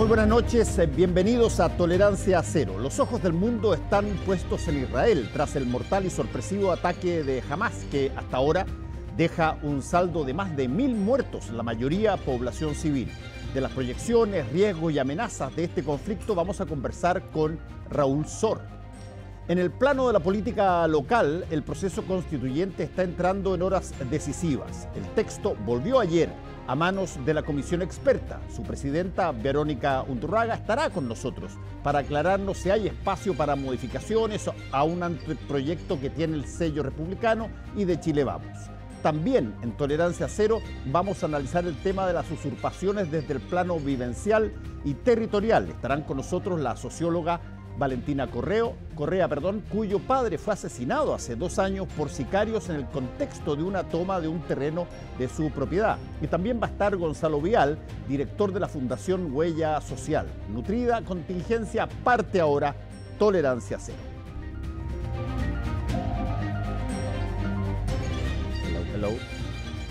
Muy buenas noches, bienvenidos a Tolerancia Cero. Los ojos del mundo están puestos en Israel tras el mortal y sorpresivo ataque de Hamas, que hasta ahora deja un saldo de más de 1000 muertos, la mayoría población civil. De las proyecciones, riesgos y amenazas de este conflicto vamos a conversar con Raúl Sohr. En el plano de la política local, el proceso constituyente está entrando en horas decisivas. El texto volvió ayer a manos de la comisión experta. Su presidenta, Verónica Undurraga, estará con nosotros para aclararnos si hay espacio para modificaciones a un anteproyecto que tiene el sello republicano y de Chile Vamos. También en Tolerancia Cero vamos a analizar el tema de las usurpaciones desde el plano vivencial y territorial. Estarán con nosotros la socióloga Valentina Correa, cuyo padre fue asesinado hace 2 años por sicarios en el contexto de una toma de un terreno de su propiedad. Y también va a estar Gonzalo Vial, director de la Fundación Huella Social. Nutrida contingencia, parte ahora Tolerancia Cero. Hello, hello.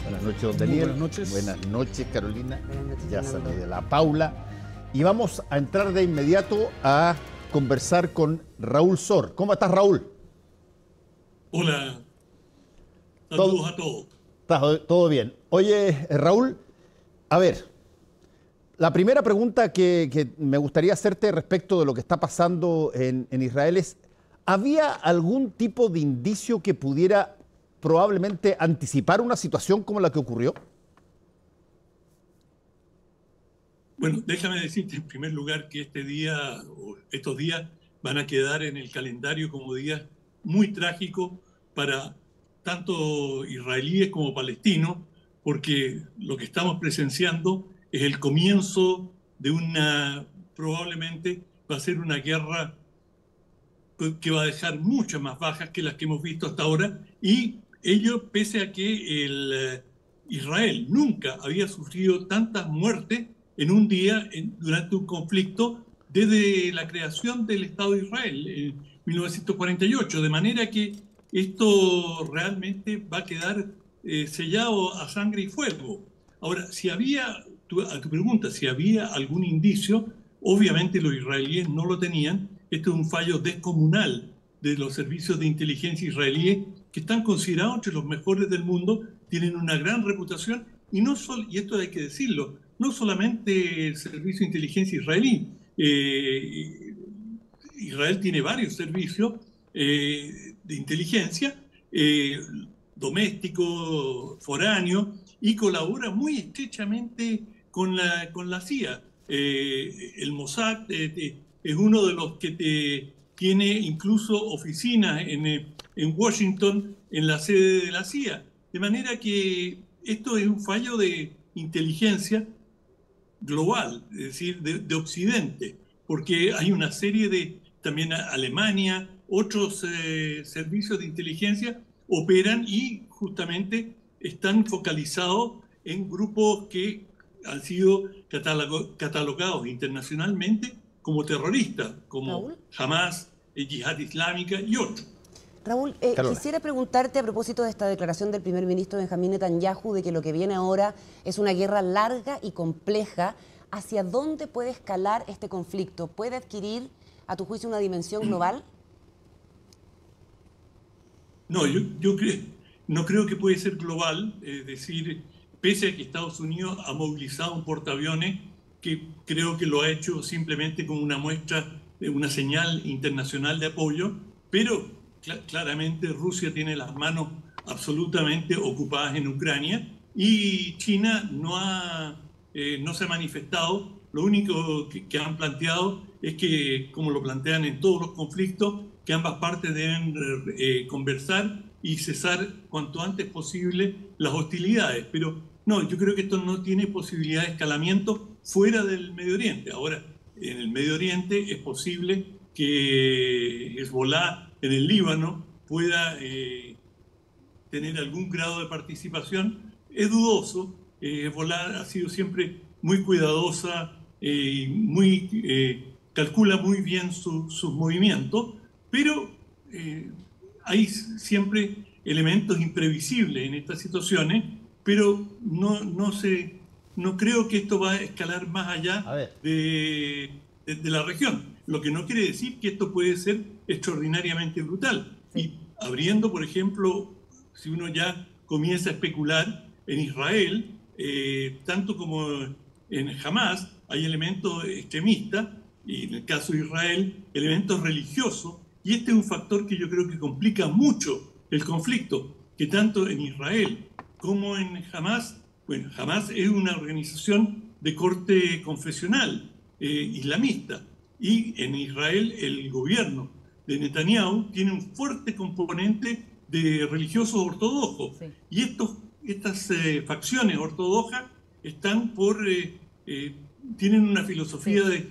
Buenas noches, don Daniel. Buenas noches. Buenas noches, Carolina. Buenas noches, ya salí de la Paula. Y vamos a entrar de inmediato a conversar con Raúl Sohr. ¿Cómo estás, Raúl? Hola. Saludos a todos. Todo bien. Oye, Raúl, a ver, la primera pregunta que me gustaría hacerte respecto de lo que está pasando en Israel es, ¿había algún tipo de indicio que pudiera probablemente anticipar una situación como la que ocurrió? Bueno, déjame decirte en primer lugar que este día, o estos días, van a quedar en el calendario como días muy trágicos para tanto israelíes como palestinos, porque lo que estamos presenciando es el comienzo de una, probablemente va a ser una guerra que va a dejar muchas más bajas que las que hemos visto hasta ahora, y ello pese a que Israel nunca había sufrido tantas muertes en un día, durante un conflicto, desde la creación del Estado de Israel en 1948. De manera que esto realmente va a quedar sellado a sangre y fuego. Ahora, si había, a tu pregunta, si había algún indicio, obviamente los israelíes no lo tenían. Este es un fallo descomunal de los servicios de inteligencia israelíes, que están considerados entre los mejores del mundo, tienen una gran reputación, y, no solo, y esto hay que decirlo, no solamente el Servicio de Inteligencia israelí. Israel tiene varios servicios de inteligencia, doméstico, foráneo, y colabora muy estrechamente con la CIA. El Mossad es uno de los que tiene incluso oficinas en Washington, en la sede de la CIA. De manera que esto es un fallo de inteligencia global, es decir, de Occidente, porque hay una serie de, también Alemania, otros servicios de inteligencia operan y justamente están focalizados en grupos que han sido catalogados internacionalmente como terroristas, como Hamas, Yihad Islámica y otros. Raúl, quisiera preguntarte a propósito de esta declaración del primer ministro Benjamín Netanyahu de que lo que viene ahora es una guerra larga y compleja. ¿Hacia dónde puede escalar este conflicto? ¿Puede adquirir, a tu juicio, una dimensión global? No, yo no creo que puede ser global. Es decir, pese a que Estados Unidos ha movilizado un portaaviones, que creo que lo ha hecho simplemente como una muestra, una señal internacional de apoyo, pero claramente Rusia tiene las manos absolutamente ocupadas en Ucrania y China no se ha manifestado. Lo único que han planteado es que, como lo plantean en todos los conflictos, que ambas partes deben conversar y cesar cuanto antes posible las hostilidades. Pero no, yo creo que esto no tiene posibilidad de escalamiento fuera del Medio Oriente. Ahora, en el Medio Oriente es posible que Hezbolá en el Líbano pueda tener algún grado de participación. Es dudoso. Hezbolá ha sido siempre muy cuidadosa, calcula muy bien sus movimientos, pero hay siempre elementos imprevisibles en estas situaciones, pero no, no, se, no creo que esto va a escalar más allá de la región. Lo que no quiere decir que esto puede ser extraordinariamente brutal. Sí. Y abriendo, por ejemplo, si uno ya comienza a especular en Israel, tanto como en Hamas, hay elementos extremistas, y en el caso de Israel, elementos religiosos, y este es un factor que yo creo que complica mucho el conflicto, que tanto en Israel como en Hamas, bueno, Hamas es una organización de corte confesional islamista, y en Israel el gobierno de Netanyahu tiene un fuerte componente de religiosos ortodoxos, sí. Y estas facciones ortodoxas están tienen una filosofía, sí, de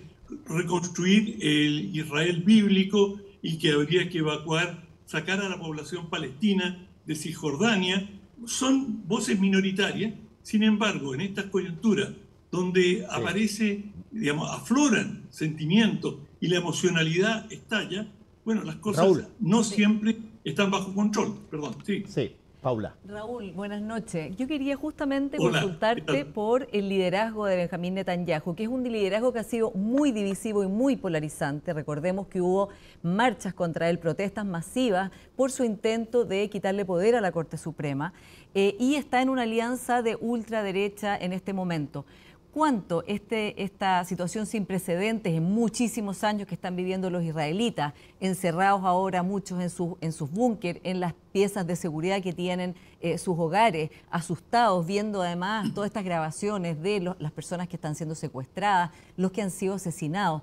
reconstruir el Israel bíblico y que habría que evacuar, sacar a la población palestina de Cisjordania. Son voces minoritarias, sin embargo, en estas coyunturas donde aparece, digamos, afloran sentimientos y la emocionalidad estalla, bueno, las cosas, Raúl, no siempre están bajo control. Perdón, sí. Sí. Paula. Raúl, buenas noches. Yo quería justamente consultarte por el liderazgo de Benjamín Netanyahu, que es un liderazgo que ha sido muy divisivo y muy polarizante. Recordemos que hubo marchas contra él, protestas masivas por su intento de quitarle poder a la Corte Suprema, y está en una alianza de ultraderecha en este momento. ¿Cuánto esta situación sin precedentes en muchísimos años que están viviendo los israelitas, encerrados ahora muchos en sus búnker, en las piezas de seguridad que tienen sus hogares, asustados, viendo además todas estas grabaciones de las personas que están siendo secuestradas, los que han sido asesinados?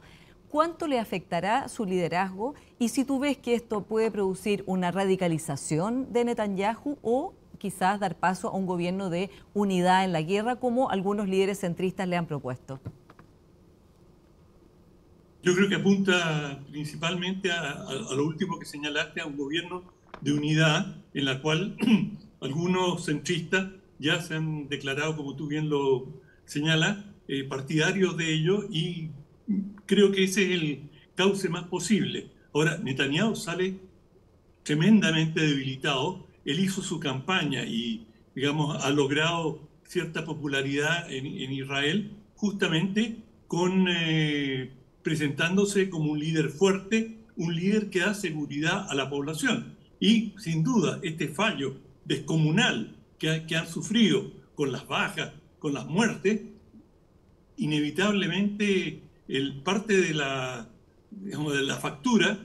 ¿Cuánto le afectará su liderazgo? Y si tú ves que esto puede producir una radicalización de Netanyahu o quizás dar paso a un gobierno de unidad en la guerra, como algunos líderes centristas le han propuesto. Yo creo que apunta principalmente a lo último que señalaste, a un gobierno de unidad, en la cual algunos centristas ya se han declarado, como tú bien lo señalas, partidarios de ello, y creo que ese es el cauce más posible. Ahora, Netanyahu sale tremendamente debilitado. Él hizo su campaña y, digamos, ha logrado cierta popularidad en Israel, justamente presentándose como un líder fuerte, un líder que da seguridad a la población. Y, sin duda, este fallo descomunal que han sufrido con las bajas, con las muertes, inevitablemente parte de la factura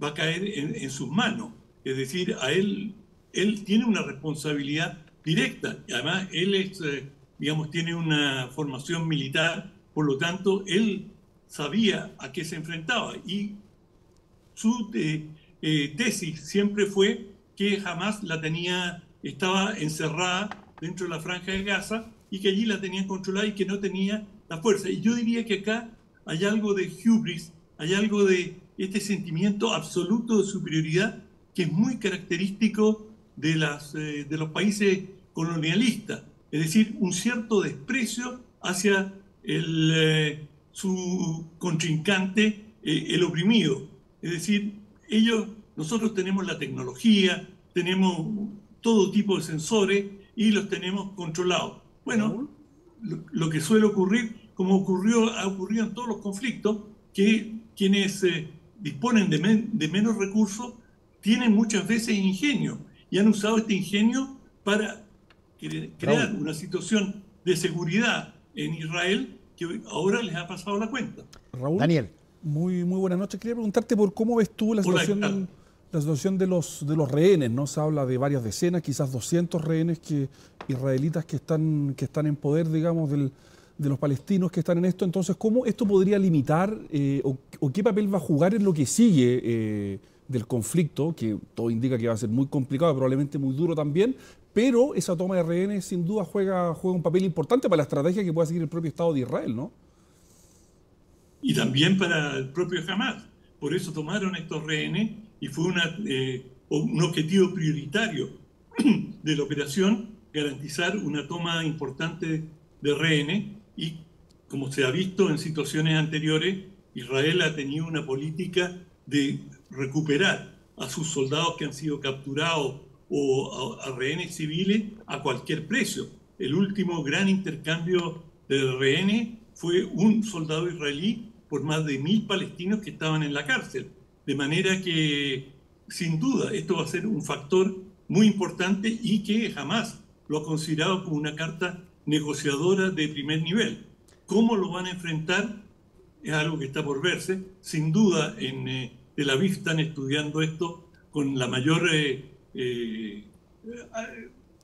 va a caer en sus manos. Es decir, a él... Él tiene una responsabilidad directa, y además él es, digamos, tiene una formación militar, por lo tanto él sabía a qué se enfrentaba, y su tesis siempre fue que Hamas estaba encerrada dentro de la Franja de Gaza y que allí la tenían controlada y que no tenía la fuerza. Y yo diría que acá hay algo de hubris, hay algo de este sentimiento absoluto de superioridad que es muy característico de los países colonialistas, es decir, un cierto desprecio hacia su contrincante, el oprimido. Es decir, nosotros tenemos la tecnología, tenemos todo tipo de sensores y los tenemos controlados. Bueno, lo que suele ocurrir, como ha ocurrido en todos los conflictos, que quienes disponen de menos recursos tienen muchas veces ingenio, y han usado este ingenio para crear una situación de seguridad en Israel que ahora les ha pasado la cuenta. Raúl, Daniel, muy buenas noches. Quería preguntarte por cómo ves tú la situación de los rehenes, ¿no? Se habla de varias decenas, quizás 200 rehenes israelitas que están en poder, digamos, de los palestinos que están en esto. Entonces, ¿cómo esto podría limitar o qué papel va a jugar en lo que sigue del conflicto, que todo indica que va a ser muy complicado, probablemente muy duro también, pero esa toma de rehenes sin duda juega un papel importante para la estrategia que pueda seguir el propio Estado de Israel, ¿no? Y también para el propio Hamas. Por eso tomaron estos rehenes y fue un objetivo prioritario de la operación garantizar una toma importante de rehenes, y como se ha visto en situaciones anteriores, Israel ha tenido una política de recuperar a sus soldados que han sido capturados o a rehenes civiles a cualquier precio. El último gran intercambio del rehén fue un soldado israelí por más de 1.000 palestinos que estaban en la cárcel. De manera que, sin duda, esto va a ser un factor muy importante y que jamás lo ha considerado como una carta negociadora de primer nivel. ¿Cómo lo van a enfrentar? Es algo que está por verse. Sin duda, en Tel Aviv están estudiando esto con la mayor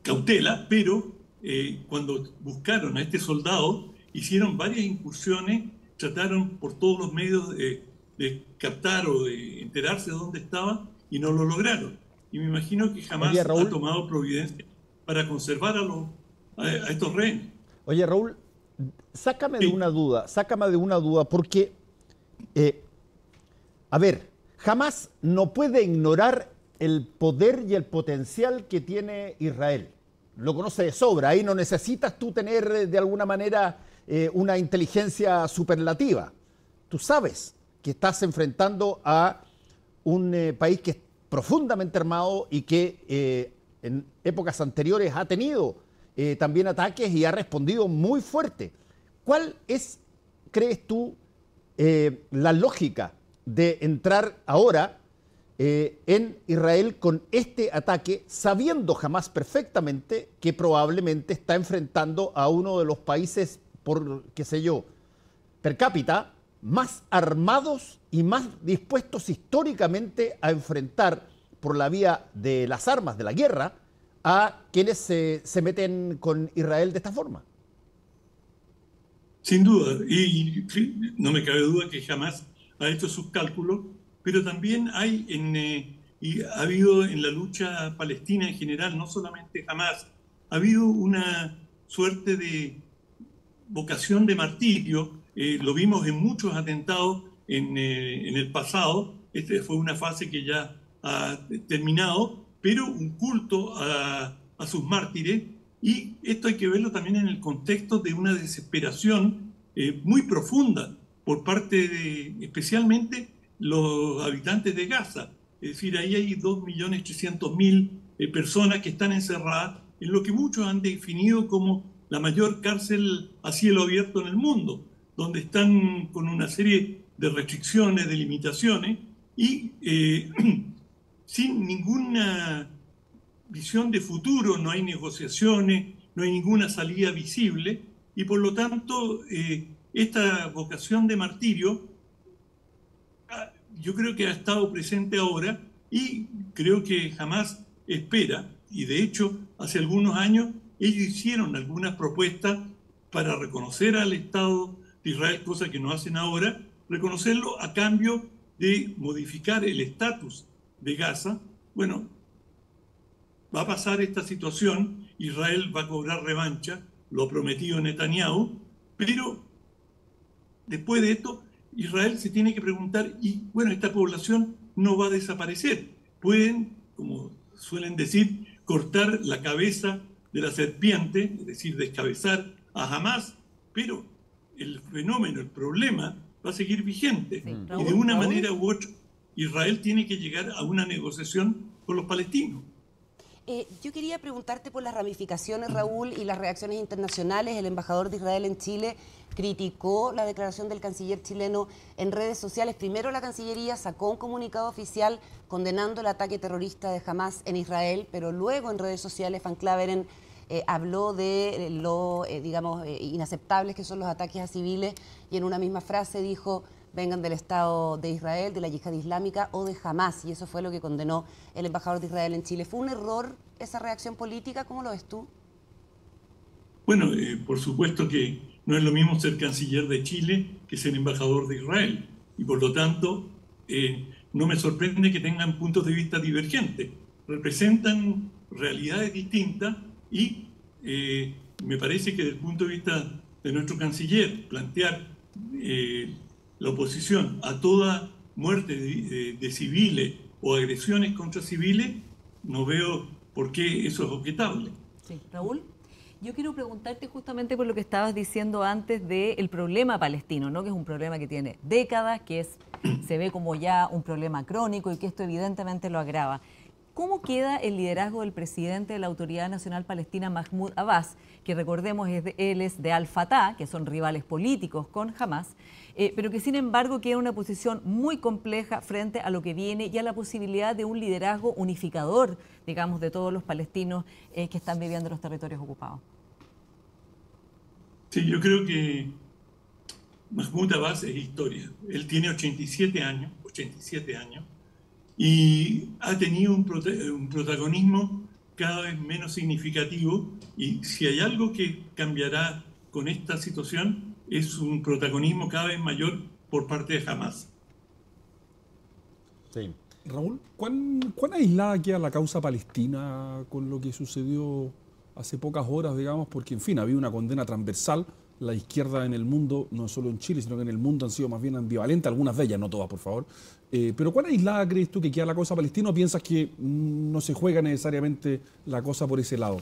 cautela, pero cuando buscaron a este soldado, hicieron varias incursiones, trataron por todos los medios de captar o de enterarse de dónde estaba y no lo lograron. Y me imagino que jamás ha tomado providencia para conservar a estos rehenes. Oye, Raúl, sácame de una duda, porque, a ver, jamás no puede ignorar el poder y el potencial que tiene Israel. Lo conoce de sobra, ahí no necesitas tú tener de alguna manera una inteligencia superlativa. Tú sabes que estás enfrentando a un país que es profundamente armado y que en épocas anteriores ha tenido también ataques y ha respondido muy fuerte. ¿Cuál es, crees tú, la lógica de entrar ahora en Israel con este ataque, sabiendo jamás perfectamente que probablemente está enfrentando a uno de los países, por qué sé yo, per cápita, más armados y más dispuestos históricamente a enfrentar por la vía de las armas, de la guerra, a quienes se meten con Israel de esta forma? Sin duda, y no me cabe duda que jamás ha hecho sus cálculos, pero también hay ha habido en la lucha palestina en general, no solamente jamás, ha habido una suerte de vocación de martirio. Lo vimos en muchos atentados en el pasado. Esta fue una fase que ya ha terminado, pero un culto a sus mártires, y esto hay que verlo también en el contexto de una desesperación muy profunda por parte de, especialmente, los habitantes de Gaza. Es decir, ahí hay 2.300.000 personas que están encerradas en lo que muchos han definido como la mayor cárcel a cielo abierto en el mundo, donde están con una serie de restricciones, de limitaciones, y sin ninguna visión de futuro, no hay negociaciones, no hay ninguna salida visible, y por lo tanto esta vocación de martirio yo creo que ha estado presente ahora, y creo que jamás espera, y de hecho hace algunos años ellos hicieron algunas propuestas para reconocer al Estado de Israel, cosa que no hacen ahora, reconocerlo a cambio de modificar el estatus de Gaza. Bueno, va a pasar esta situación, Israel va a cobrar revancha, lo ha prometido Netanyahu, pero después de esto Israel se tiene que preguntar, y bueno, esta población no va a desaparecer. Pueden, como suelen decir, cortar la cabeza de la serpiente, es decir, descabezar a Hamás, pero el fenómeno, el problema, va a seguir vigente. Sí, Raúl, y de una manera u otra, Israel tiene que llegar a una negociación con los palestinos. Yo quería preguntarte por las ramificaciones, Raúl, y las reacciones internacionales. El embajador de Israel en Chile criticó la declaración del canciller chileno en redes sociales. Primero la Cancillería sacó un comunicado oficial condenando el ataque terrorista de Hamas en Israel, pero luego en redes sociales Van Klaveren habló de lo, digamos, inaceptables que son los ataques a civiles, y en una misma frase dijo: vengan del Estado de Israel, de la Yihad Islámica o de Hamas, y eso fue lo que condenó el embajador de Israel en Chile. ¿Fue un error esa reacción política? ¿Cómo lo ves tú? Bueno, por supuesto que no es lo mismo ser canciller de Chile que ser embajador de Israel, y por lo tanto no me sorprende que tengan puntos de vista divergentes. Representan realidades distintas, y me parece que desde el punto de vista de nuestro canciller, plantear la oposición a toda muerte de civiles o agresiones contra civiles, no veo por qué eso es objetable. Sí, Raúl, yo quiero preguntarte justamente por lo que estabas diciendo antes del problema palestino, ¿no? Que es un problema que tiene décadas, que se ve como ya un problema crónico y que esto evidentemente lo agrava. ¿Cómo queda el liderazgo del presidente de la Autoridad Nacional Palestina, Mahmoud Abbas, que recordemos él es de Al-Fatah, que son rivales políticos con Hamas, pero que sin embargo queda en una posición muy compleja frente a lo que viene y a la posibilidad de un liderazgo unificador, digamos, de todos los palestinos que están viviendo en los territorios ocupados? Sí, yo creo que Mahmoud Abbas es historia. Él tiene 87 años, y ha tenido un protagonismo cada vez menos significativo, y si hay algo que cambiará con esta situación es un protagonismo cada vez mayor por parte de Hamas. Sí. Raúl, ¿cuán aislada queda la causa palestina con lo que sucedió hace pocas horas, digamos? Porque, en fin, había una condena transversal. La izquierda en el mundo, no solo en Chile, sino que en el mundo han sido más bien ambivalentes, algunas de ellas, no todas, por favor. Pero ¿cuán aislada crees tú que queda la cosa palestina, o piensas que no se juega necesariamente la cosa por ese lado?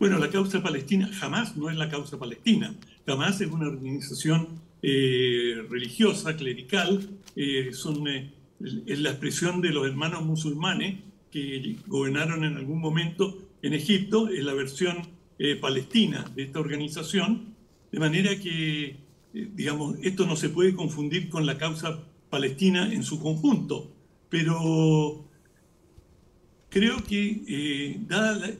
Bueno, la causa palestina jamás no es la causa palestina. Jamás es una organización religiosa, clerical, es la expresión de los hermanos musulmanes que gobernaron en algún momento en Egipto, es la versión palestina de esta organización, de manera que, digamos, esto no se puede confundir con la causa palestina en su conjunto, pero creo que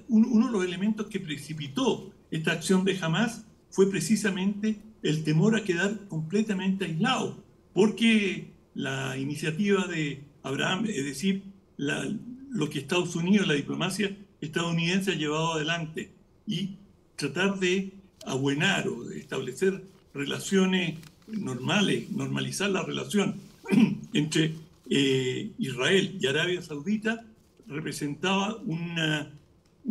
uno de los elementos que precipitó esta acción de Hamas fue precisamente el temor a quedar completamente aislado, porque la iniciativa de Abraham, es decir, lo que Estados Unidos, la diplomacia estadounidense ha llevado adelante, y tratar de abuenar o de establecer relaciones normales, normalizar la relación entre Israel y Arabia Saudita, representaba un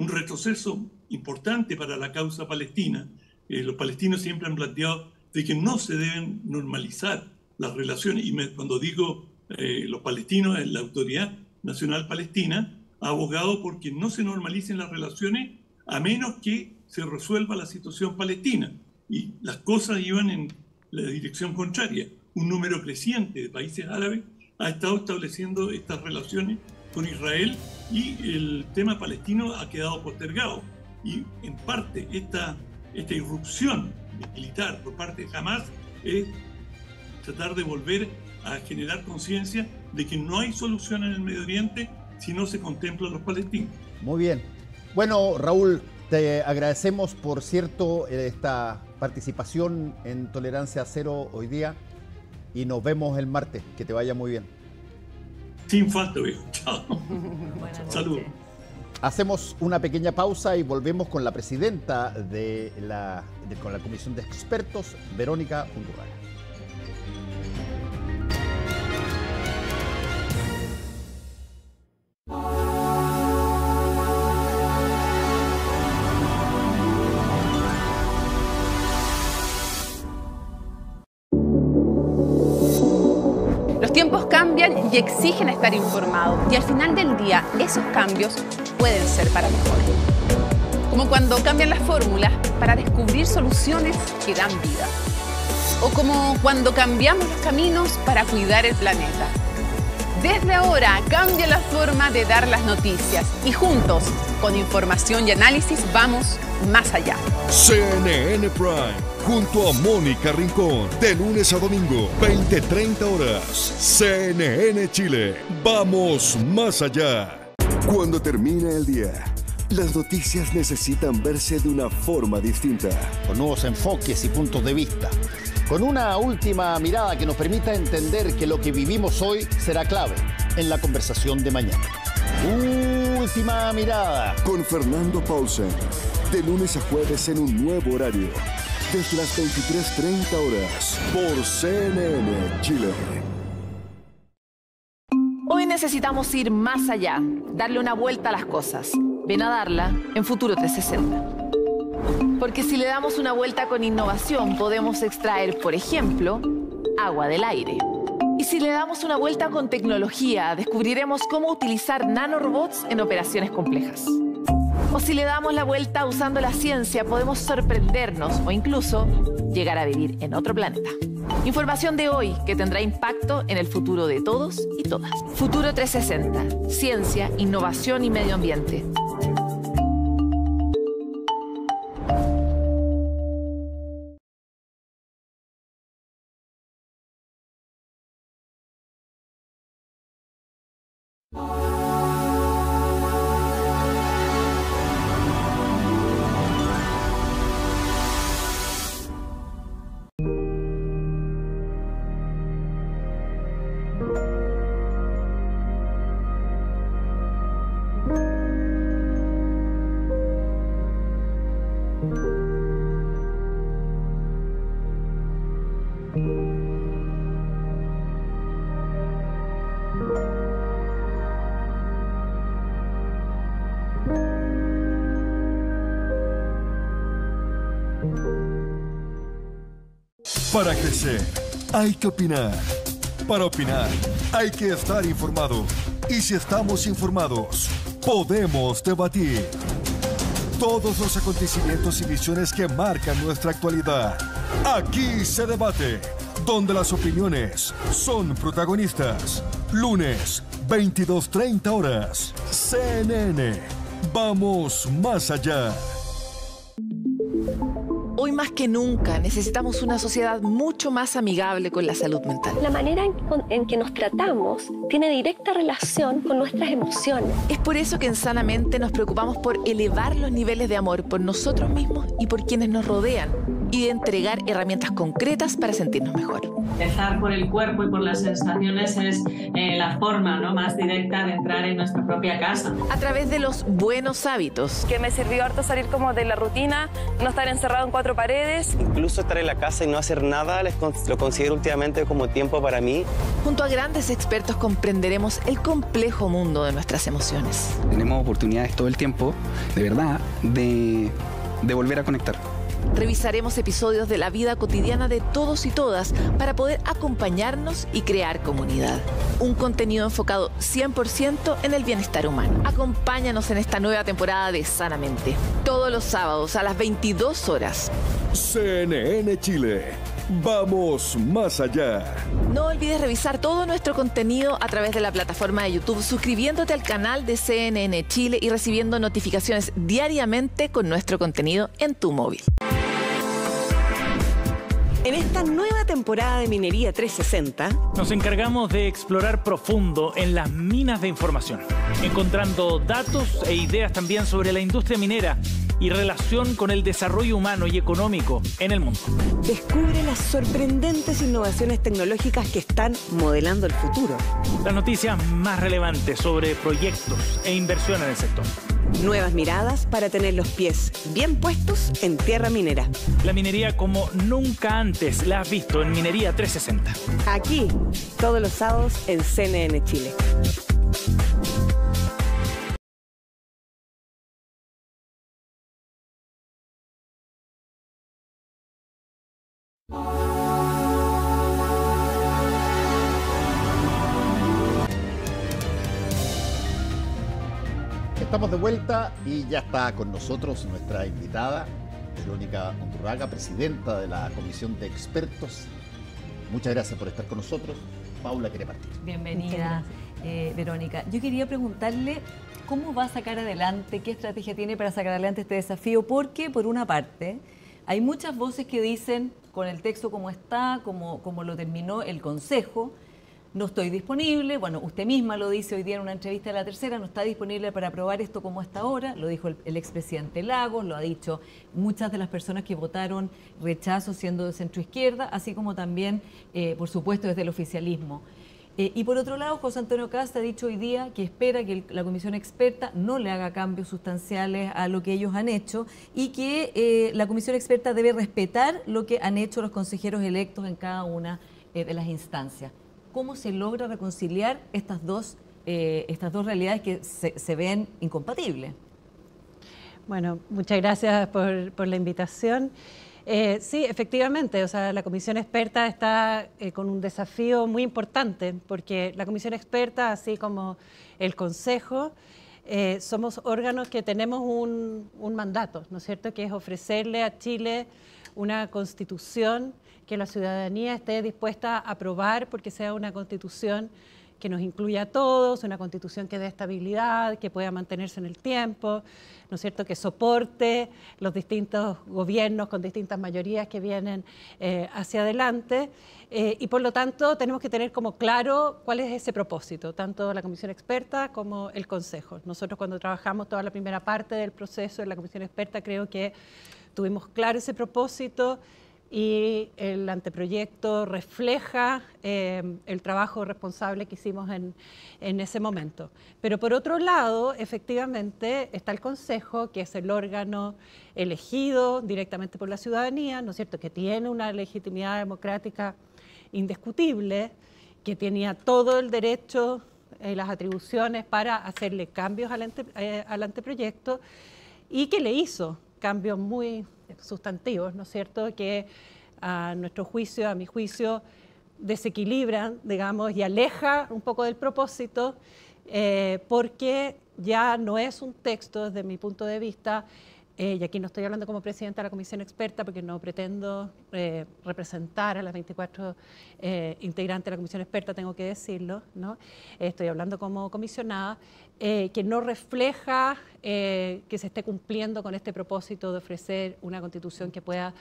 retroceso importante para la causa palestina. Los palestinos siempre han planteado de que no se deben normalizar las relaciones, y cuando digo los palestinos, la Autoridad Nacional Palestina ha abogado porque no se normalicen las relaciones a menos que se resuelva la situación palestina. Y las cosas iban en la dirección contraria. Un número creciente de países árabes ha estado estableciendo estas relaciones con Israel, y el tema palestino ha quedado postergado. Y en parte esta irrupción militar por parte de Hamas es tratar de volver a generar conciencia de que no hay solución en el Medio Oriente si no se contemplan los palestinos. Muy bien. Bueno, Raúl, te agradecemos, por cierto, esta participación en Tolerancia Cero hoy día, y nos vemos el martes. Que te vaya muy bien. Sin falta, viejo. Chao. Saludos. Hacemos una pequeña pausa y volvemos con la presidenta de la Comisión de Expertos, Verónica Undurraga. Y exigen estar informados, y al final del día esos cambios pueden ser para mejor. Como cuando cambian las fórmulas para descubrir soluciones que dan vida. O como cuando cambiamos los caminos para cuidar el planeta. Desde ahora cambia la forma de dar las noticias, y juntos, con información y análisis, vamos más allá. CNN Prime, junto a Mónica Rincón, de lunes a domingo, 20:30 horas. CNN Chile, vamos más allá. Cuando termina el día, las noticias necesitan verse de una forma distinta. Con nuevos enfoques y puntos de vista. Con una última mirada que nos permita entender que lo que vivimos hoy será clave en la conversación de mañana. Última mirada. Con Fernando Paulsen, de lunes a jueves en un nuevo horario. Desde las 23:30 horas por CNN Chile. Hoy necesitamos ir más allá, darle una vuelta a las cosas. Ven a darla en Futuro 360. Porque si le damos una vuelta con innovación, podemos extraer, por ejemplo, agua del aire. Y si le damos una vuelta con tecnología, descubriremos cómo utilizar nanorobots en operaciones complejas. O si le damos la vuelta usando la ciencia, podemos sorprendernos o incluso llegar a vivir en otro planeta. Información de hoy que tendrá impacto en el futuro de todos y todas. Futuro 360, ciencia, innovación y medio ambiente. Para crecer, hay que opinar. Para opinar, hay que estar informado. Y si estamos informados, podemos debatir. Todos los acontecimientos y visiones que marcan nuestra actualidad. Aquí se debate, donde las opiniones son protagonistas. Lunes, 22:30 horas. CNN. Vamos más allá. Hoy más que nunca necesitamos una sociedad mucho más amigable con la salud mental. La manera en que nos tratamos tiene directa relación con nuestras emociones. Es por eso que en Sanamente nos preocupamos por elevar los niveles de amor por nosotros mismos y por quienes nos rodean, y de entregar herramientas concretas para sentirnos mejor. Empezar por el cuerpo y por las sensaciones es la forma, ¿no?, más directa de entrar en nuestra propia casa. A través de los buenos hábitos. Que me sirvió harto salir como de la rutina, no estar encerrado en 4 paredes. Incluso estar en la casa y no hacer nada, lo considero últimamente como tiempo para mí. Junto a grandes expertos comprenderemos el complejo mundo de nuestras emociones. Tenemos oportunidades todo el tiempo, de verdad, de volver a conectar. Revisaremos episodios de la vida cotidiana de todos y todas para poder acompañarnos y crear comunidad. Un contenido enfocado 100% en el bienestar humano. Acompáñanos en esta nueva temporada de Sanamente. Todos los sábados a las 22 horas. CNN Chile. Vamos más allá. No olvides revisar todo nuestro contenido a través de la plataforma de YouTube, suscribiéndote al canal de CNN Chile y recibiendo notificaciones diariamente con nuestro contenido en tu móvil. En esta nueva temporada de Minería 360... nos encargamos de explorar profundo en las minas de información, encontrando datos e ideas también sobre la industria minera y relación con el desarrollo humano y económico en el mundo. Descubre las sorprendentes innovaciones tecnológicas que están modelando el futuro. Las noticias más relevantes sobre proyectos e inversión en el sector. Nuevas miradas para tener los pies bien puestos en tierra minera. La minería como nunca antes la has visto en Minería 360. Aquí, todos los sábados en CNN Chile. Estamos de vuelta y ya está con nosotros nuestra invitada, Verónica Undurraga, presidenta de la Comisión de Expertos. Muchas gracias por estar con nosotros. Paula quiere partir. Bienvenida, Verónica. Yo quería preguntarle cómo va a sacar adelante, qué estrategia tiene para sacar adelante este desafío, porque por una parte hay muchas voces que dicen con el texto como está, como lo terminó el Consejo, no estoy disponible. Bueno, usted misma lo dice hoy día en una entrevista de La Tercera, no está disponible para aprobar esto como hasta ahora, lo dijo el expresidente Lagos, lo ha dicho muchas de las personas que votaron rechazo siendo de centroizquierda, así como también, por supuesto, desde el oficialismo. Y por otro lado, José Antonio Kast ha dicho hoy día que espera que la comisión experta no le haga cambios sustanciales a lo que ellos han hecho y que la comisión experta debe respetar lo que han hecho los consejeros electos en cada una de las instancias. ¿Cómo se logra reconciliar estas dos realidades que se ven incompatibles? Bueno, muchas gracias por la invitación. Sí, efectivamente, o sea, la comisión experta está con un desafío muy importante, porque la comisión experta, así como el Consejo, somos órganos que tenemos un mandato, ¿no es cierto?, que es ofrecerle a Chile una constitución que la ciudadanía esté dispuesta a aprobar, porque sea una constitución que nos incluya a todos, una constitución que dé estabilidad, que pueda mantenerse en el tiempo, ¿no es cierto?, que soporte los distintos gobiernos con distintas mayorías que vienen hacia adelante. Y por lo tanto tenemos que tener como claro cuál es ese propósito, tanto la comisión experta como el Consejo. Nosotros cuando trabajamos toda la primera parte del proceso en la comisión experta creo que tuvimos claro ese propósito, y el anteproyecto refleja el trabajo responsable que hicimos en ese momento. Pero por otro lado, efectivamente, está el Consejo, que es el órgano elegido directamente por la ciudadanía, ¿no es cierto?, que tiene una legitimidad democrática indiscutible, que tenía todo el derecho y las atribuciones para hacerle cambios al anteproyecto, y que le hizo cambios muy sustantivos, ¿no es cierto?, que a nuestro juicio, a mi juicio, desequilibran, digamos, y aleja un poco del propósito, porque ya no es un texto, desde mi punto de vista, y aquí no estoy hablando como presidenta de la comisión experta, porque no pretendo representar a las 24 integrantes de la comisión experta, tengo que decirlo, ¿no? Estoy hablando como comisionada, que no refleja que se esté cumpliendo con este propósito de ofrecer una constitución que pueda,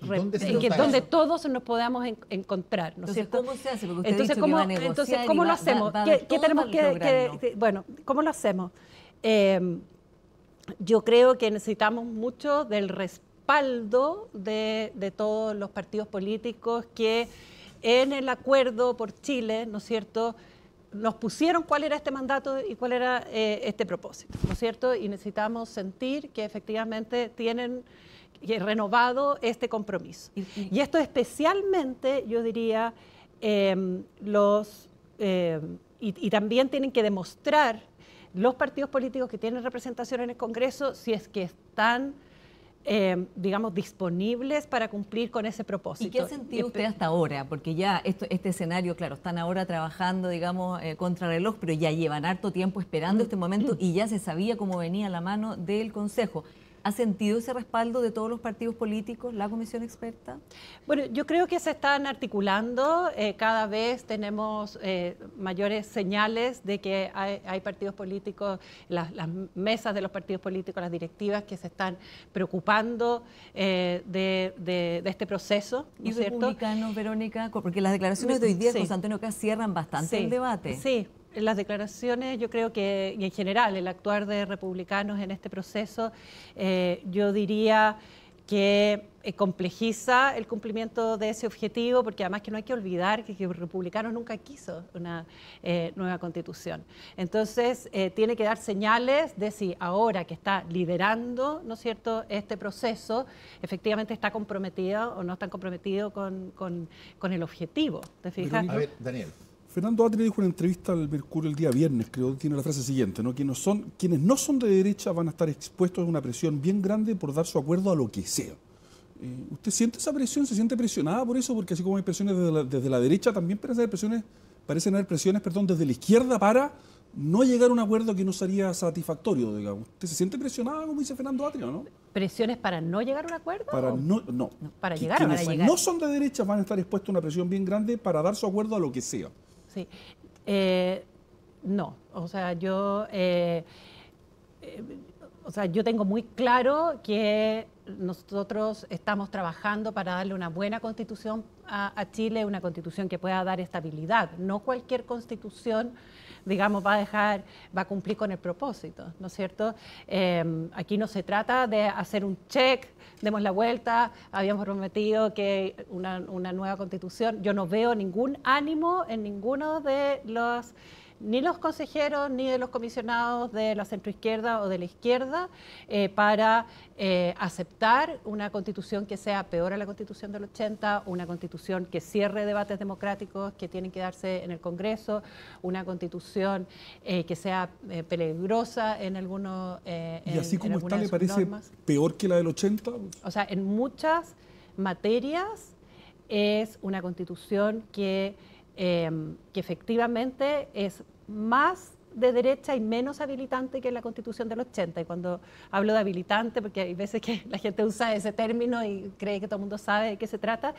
donde todos nos podamos encontrar, ¿no es cierto? ¿Cómo se hace? Porque usted dijo que va a negociar. Entonces, ¿cómo lo hacemos? ¿Qué tenemos que...? Bueno, ¿cómo lo hacemos? Yo creo que necesitamos mucho del respaldo de todos los partidos políticos que en el acuerdo por Chile, ¿no es cierto?, nos pusieron cuál era este mandato y cuál era este propósito, ¿no es cierto? Y necesitamos sentir que efectivamente tienen renovado este compromiso. Y esto especialmente, yo diría, y también tienen que demostrar los partidos políticos que tienen representación en el Congreso, si es que están, digamos, disponibles para cumplir con ese propósito. ¿Y qué ha sentido usted hasta ahora? Porque ya este escenario, claro, están ahora trabajando, digamos, contrarreloj, pero ya llevan harto tiempo esperando este momento y ya se sabía cómo venía la mano del Consejo. ¿Ha sentido ese respaldo de todos los partidos políticos, la comisión experta? Bueno, yo creo que se están articulando, cada vez tenemos mayores señales de que hay partidos políticos, las mesas de los partidos políticos, las directivas que se están preocupando de este proceso, ¿no es cierto? Y republicanos, Verónica, porque las declaraciones de hoy día de José Antonio Kast cierran bastante el debate. Sí. Las declaraciones, yo creo que, y en general, el actuar de republicanos en este proceso, yo diría que complejiza el cumplimiento de ese objetivo, porque además que no hay que olvidar que republicanos nunca quiso una nueva constitución. Entonces, tiene que dar señales de si ahora que está liderando, ¿no es cierto?, este proceso, efectivamente está comprometida o no está comprometido con el objetivo. ¿Te fijas? A ver, Daniel. Fernando Atria dijo en una entrevista al Mercurio el día viernes, creo que tiene la frase siguiente, ¿no? Quienes no son de derecha van a estar expuestos a una presión bien grande por dar su acuerdo a lo que sea. ¿Usted siente esa presión? ¿Se siente presionada por eso? Porque así como hay presiones desde la derecha, también parecen haber presiones desde la izquierda para no llegar a un acuerdo que no sería satisfactorio, digamos. ¿Usted se siente presionada, como dice Fernando Atria, no? ¿Presiones para no llegar a un acuerdo? Para no. Para llegar, para llegar. No son de derecha van a estar expuestos a una presión bien grande para dar su acuerdo a lo que sea. Sí. No, o sea, yo tengo muy claro que nosotros estamos trabajando para darle una buena constitución a Chile, una constitución que pueda dar estabilidad. No cualquier constitución, digamos, va a cumplir con el propósito, ¿no es cierto? Aquí no se trata de hacer un check, demos la vuelta, habíamos prometido que una nueva constitución. Yo no veo ningún ánimo en ninguno de los, ni los consejeros, ni de los comisionados de la centroizquierda o de la izquierda, para aceptar una constitución que sea peor a la constitución del 80, una constitución que cierre debates democráticos que tienen que darse en el Congreso, una constitución que sea peligrosa en algunos... ¿Y así como está le parece peor que la del 80? O sea, en muchas materias es una constitución que efectivamente es más de derecha y menos habilitante que la Constitución del 80. Y cuando hablo de habilitante, porque hay veces que la gente usa ese término y cree que todo el mundo sabe de qué se trata,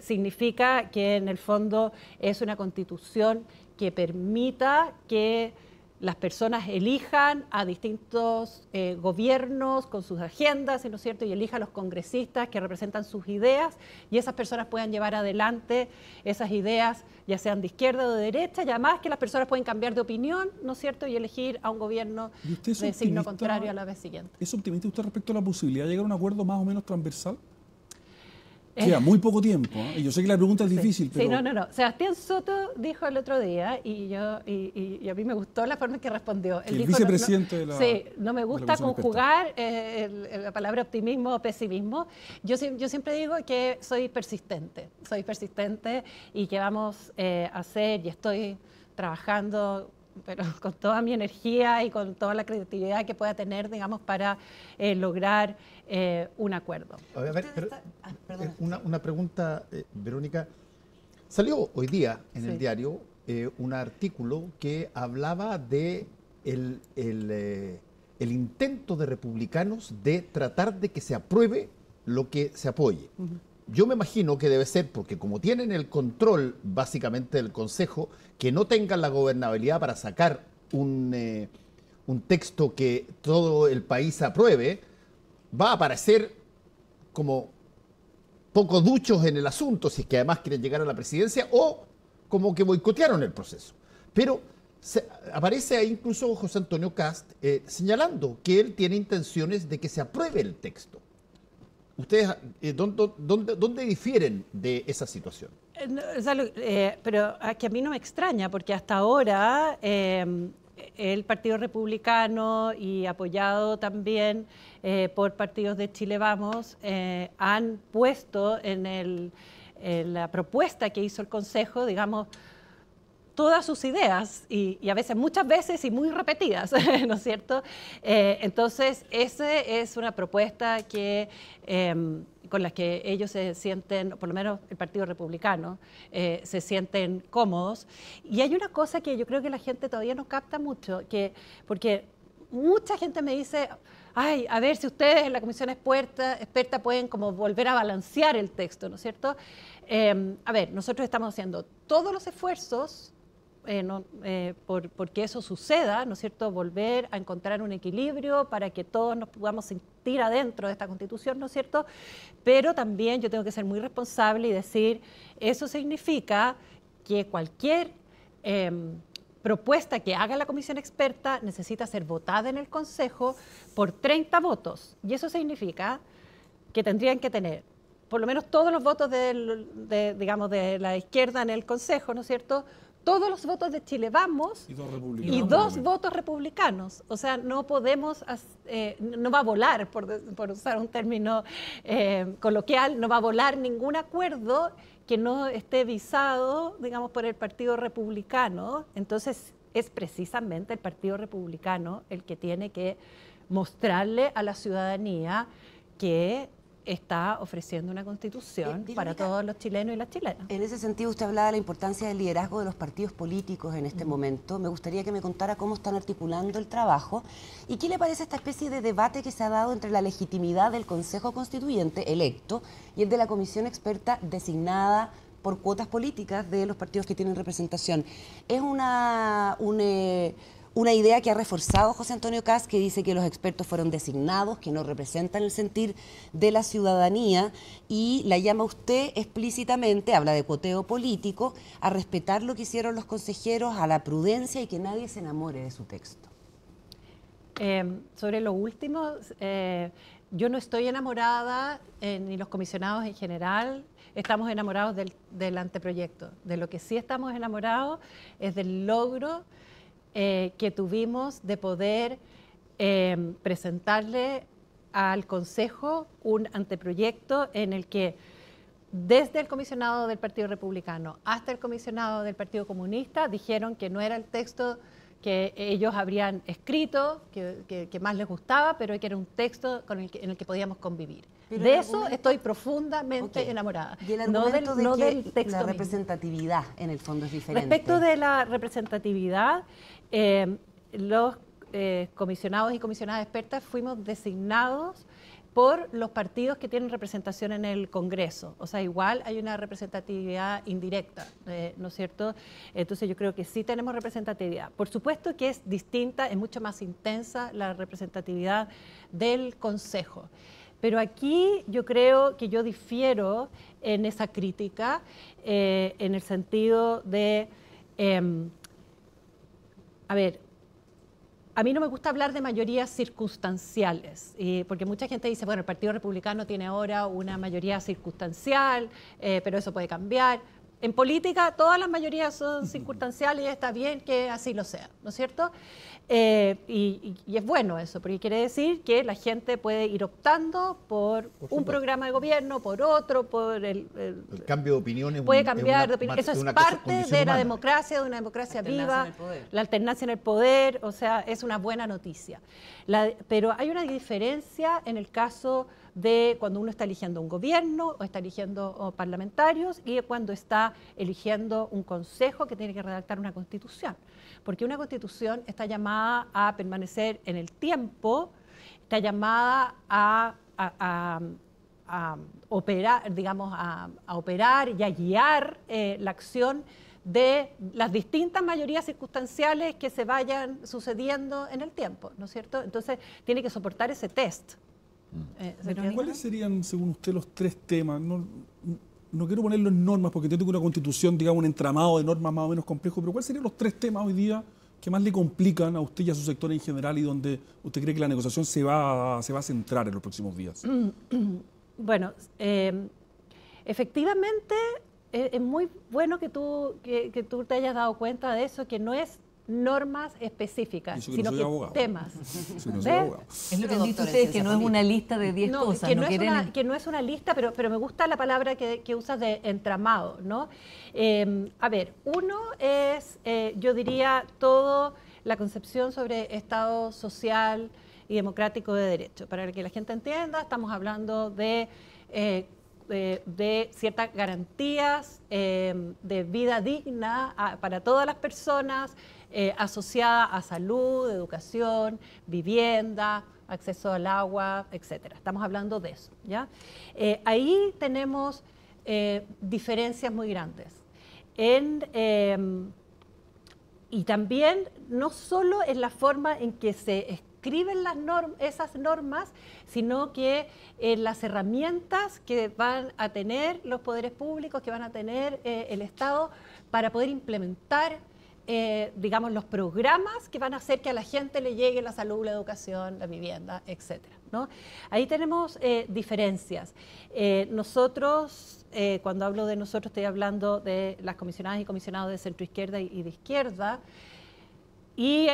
significa que en el fondo es una Constitución que permita que las personas elijan a distintos gobiernos con sus agendas, ¿no es cierto?, y elijan a los congresistas que representan sus ideas, y esas personas puedan llevar adelante esas ideas, ya sean de izquierda o de derecha, y además que las personas pueden cambiar de opinión, ¿no es cierto?, y elegir a un gobierno de signo contrario a la vez siguiente. ¿Es optimista usted respecto a la posibilidad de llegar a un acuerdo más o menos transversal? Queda muy poco tiempo, ¿eh? Yo sé que la pregunta es difícil, pero... Sí, no. Sebastián Soto dijo el otro día, y a mí me gustó la forma en que respondió. Él dijo, vicepresidente de la... Sí, no me gusta conjugar la palabra optimismo o pesimismo. Yo siempre digo que soy persistente y que vamos a hacer, y estoy trabajando... pero con toda mi energía y con toda la creatividad que pueda tener, digamos, para lograr un acuerdo. A ver, pero, una pregunta, Verónica. Salió hoy día en el diario un artículo que hablaba de el intento de republicanos de tratar de que se apruebe lo que se apoye. Yo me imagino que debe ser porque como tienen el control básicamente del Consejo, que no tengan la gobernabilidad para sacar un texto que todo el país apruebe, va a parecer como poco duchos en el asunto, si es que además quieren llegar a la presidencia, o como que boicotearon el proceso. Pero aparece ahí incluso José Antonio Kast señalando que él tiene intenciones de que se apruebe el texto. ¿Ustedes dónde difieren de esa situación? No, Salud, pero que a mí no me extraña, porque hasta ahora el Partido Republicano y apoyado también por partidos de Chile Vamos han puesto en la propuesta que hizo el Consejo, digamos, todas sus ideas y a veces, muchas veces y muy repetidas, ¿no es cierto? Entonces, esa es una propuesta que, con la que ellos se sienten, por lo menos el Partido Republicano, se sienten cómodos. Y hay una cosa que yo creo que la gente todavía no capta mucho, porque mucha gente me dice... Ay, a ver si ustedes en la comisión experta pueden como volver a balancear el texto, ¿no es cierto? A ver, nosotros estamos haciendo todos los esfuerzos porque eso suceda, ¿no es cierto? Volver a encontrar un equilibrio para que todos nos podamos sentir adentro de esta Constitución, ¿no es cierto? Pero también yo tengo que ser muy responsable y decir, eso significa que cualquier... propuesta que haga la comisión experta necesita ser votada en el Consejo por 30 votos. Y eso significa que tendrían que tener por lo menos todos los votos de la izquierda en el Consejo, ¿no es cierto?, todos los votos de Chile Vamos y dos votos republicanos. O sea, no podemos, no va a volar, por usar un término coloquial, no va a volar ningún acuerdo que no esté visado, digamos, por el Partido Republicano. Entonces, es precisamente el Partido Republicano el que tiene que mostrarle a la ciudadanía que está ofreciendo una Constitución para todos los chilenos y las chilenas. En ese sentido, usted hablaba de la importancia del liderazgo de los partidos políticos en este momento. Me gustaría que me contara cómo están articulando el trabajo y qué le parece esta especie de debate que se ha dado entre la legitimidad del Consejo Constituyente electo y el de la Comisión Experta designada por cuotas políticas de los partidos que tienen representación. Es una idea que ha reforzado José Antonio Kast, que dice que los expertos fueron designados, que no representan el sentir de la ciudadanía, y la llama usted explícitamente, habla de cuoteo político, a respetar lo que hicieron los consejeros, a la prudencia y que nadie se enamore de su texto. Sobre lo último, yo no estoy enamorada, ni los comisionados en general, estamos enamorados del anteproyecto. De lo que sí estamos enamorados es del logro que tuvimos de poder presentarle al Consejo un anteproyecto en el que desde el comisionado del Partido Republicano hasta el comisionado del Partido Comunista dijeron que no era el texto que ellos habrían escrito, que más les gustaba, pero que era un texto en el que podíamos convivir. Pero de eso estoy profundamente enamorada. Y el argumento del texto la representatividad mismo. En el fondo es diferente. Respecto de la representatividad, los comisionados y comisionadas expertas fuimos designados por los partidos que tienen representación en el Congreso. O sea, igual hay una representatividad indirecta, ¿no es cierto? Entonces yo creo que sí tenemos representatividad. Por supuesto que es distinta, es mucho más intensa la representatividad del Consejo. Pero aquí yo creo que yo difiero en esa crítica, en el sentido de... a ver... A mí no me gusta hablar de mayorías circunstanciales, porque mucha gente dice, bueno, el Partido Republicano tiene ahora una mayoría circunstancial, pero eso puede cambiar. En política todas las mayorías son circunstanciales y está bien que así lo sea, ¿no es cierto? Y es bueno eso, porque quiere decir que la gente puede ir optando por un programa de gobierno, por otro, por el cambio de opiniones. Puede cambiar de opinión. Eso es parte de la democracia, de una democracia viva, la alternancia en el poder, o sea, es una buena noticia. Pero hay una diferencia en el caso de cuando uno está eligiendo un gobierno o está eligiendo parlamentarios y cuando está eligiendo un consejo que tiene que redactar una constitución. Porque una constitución está llamada a permanecer en el tiempo, está llamada a operar, digamos, a operar y a guiar la acción de las distintas mayorías circunstanciales que se vayan sucediendo en el tiempo, ¿no es cierto? Entonces tiene que soportar ese test. ¿Cuáles serían, según usted, los tres temas? No quiero ponerlo en normas, porque tengo una constitución, digamos, un entramado de normas más o menos complejo, pero ¿cuáles serían los tres temas hoy día que más le complican a usted y a su sector en general y donde usted cree que la negociación se va a centrar en los próximos días? Bueno, efectivamente es muy bueno que tú te hayas dado cuenta de eso, que no es normas específicas, sino que temas. Es lo que han dicho ustedes, que no es una lista de 10 cosas. Que no es una lista, pero me gusta la palabra que usas de entramado, ¿no? A ver, uno es, yo diría, toda la concepción sobre Estado social y democrático de derecho. Para que la gente entienda, estamos hablando de ciertas garantías de vida digna para todas las personas, asociada a salud, educación, vivienda, acceso al agua, etc. Estamos hablando de eso, ¿ya? Ahí tenemos diferencias muy grandes. Y también no solo en la forma en que se escriben esas normas, sino que las herramientas que van a tener los poderes públicos, que van a tener el Estado, para poder implementar, digamos, los programas que van a hacer que a la gente le llegue la salud, la educación, la vivienda, etc., ¿no? Ahí tenemos diferencias. Nosotros, cuando hablo de nosotros, estoy hablando de las comisionadas y comisionados de centroizquierda y de izquierda, y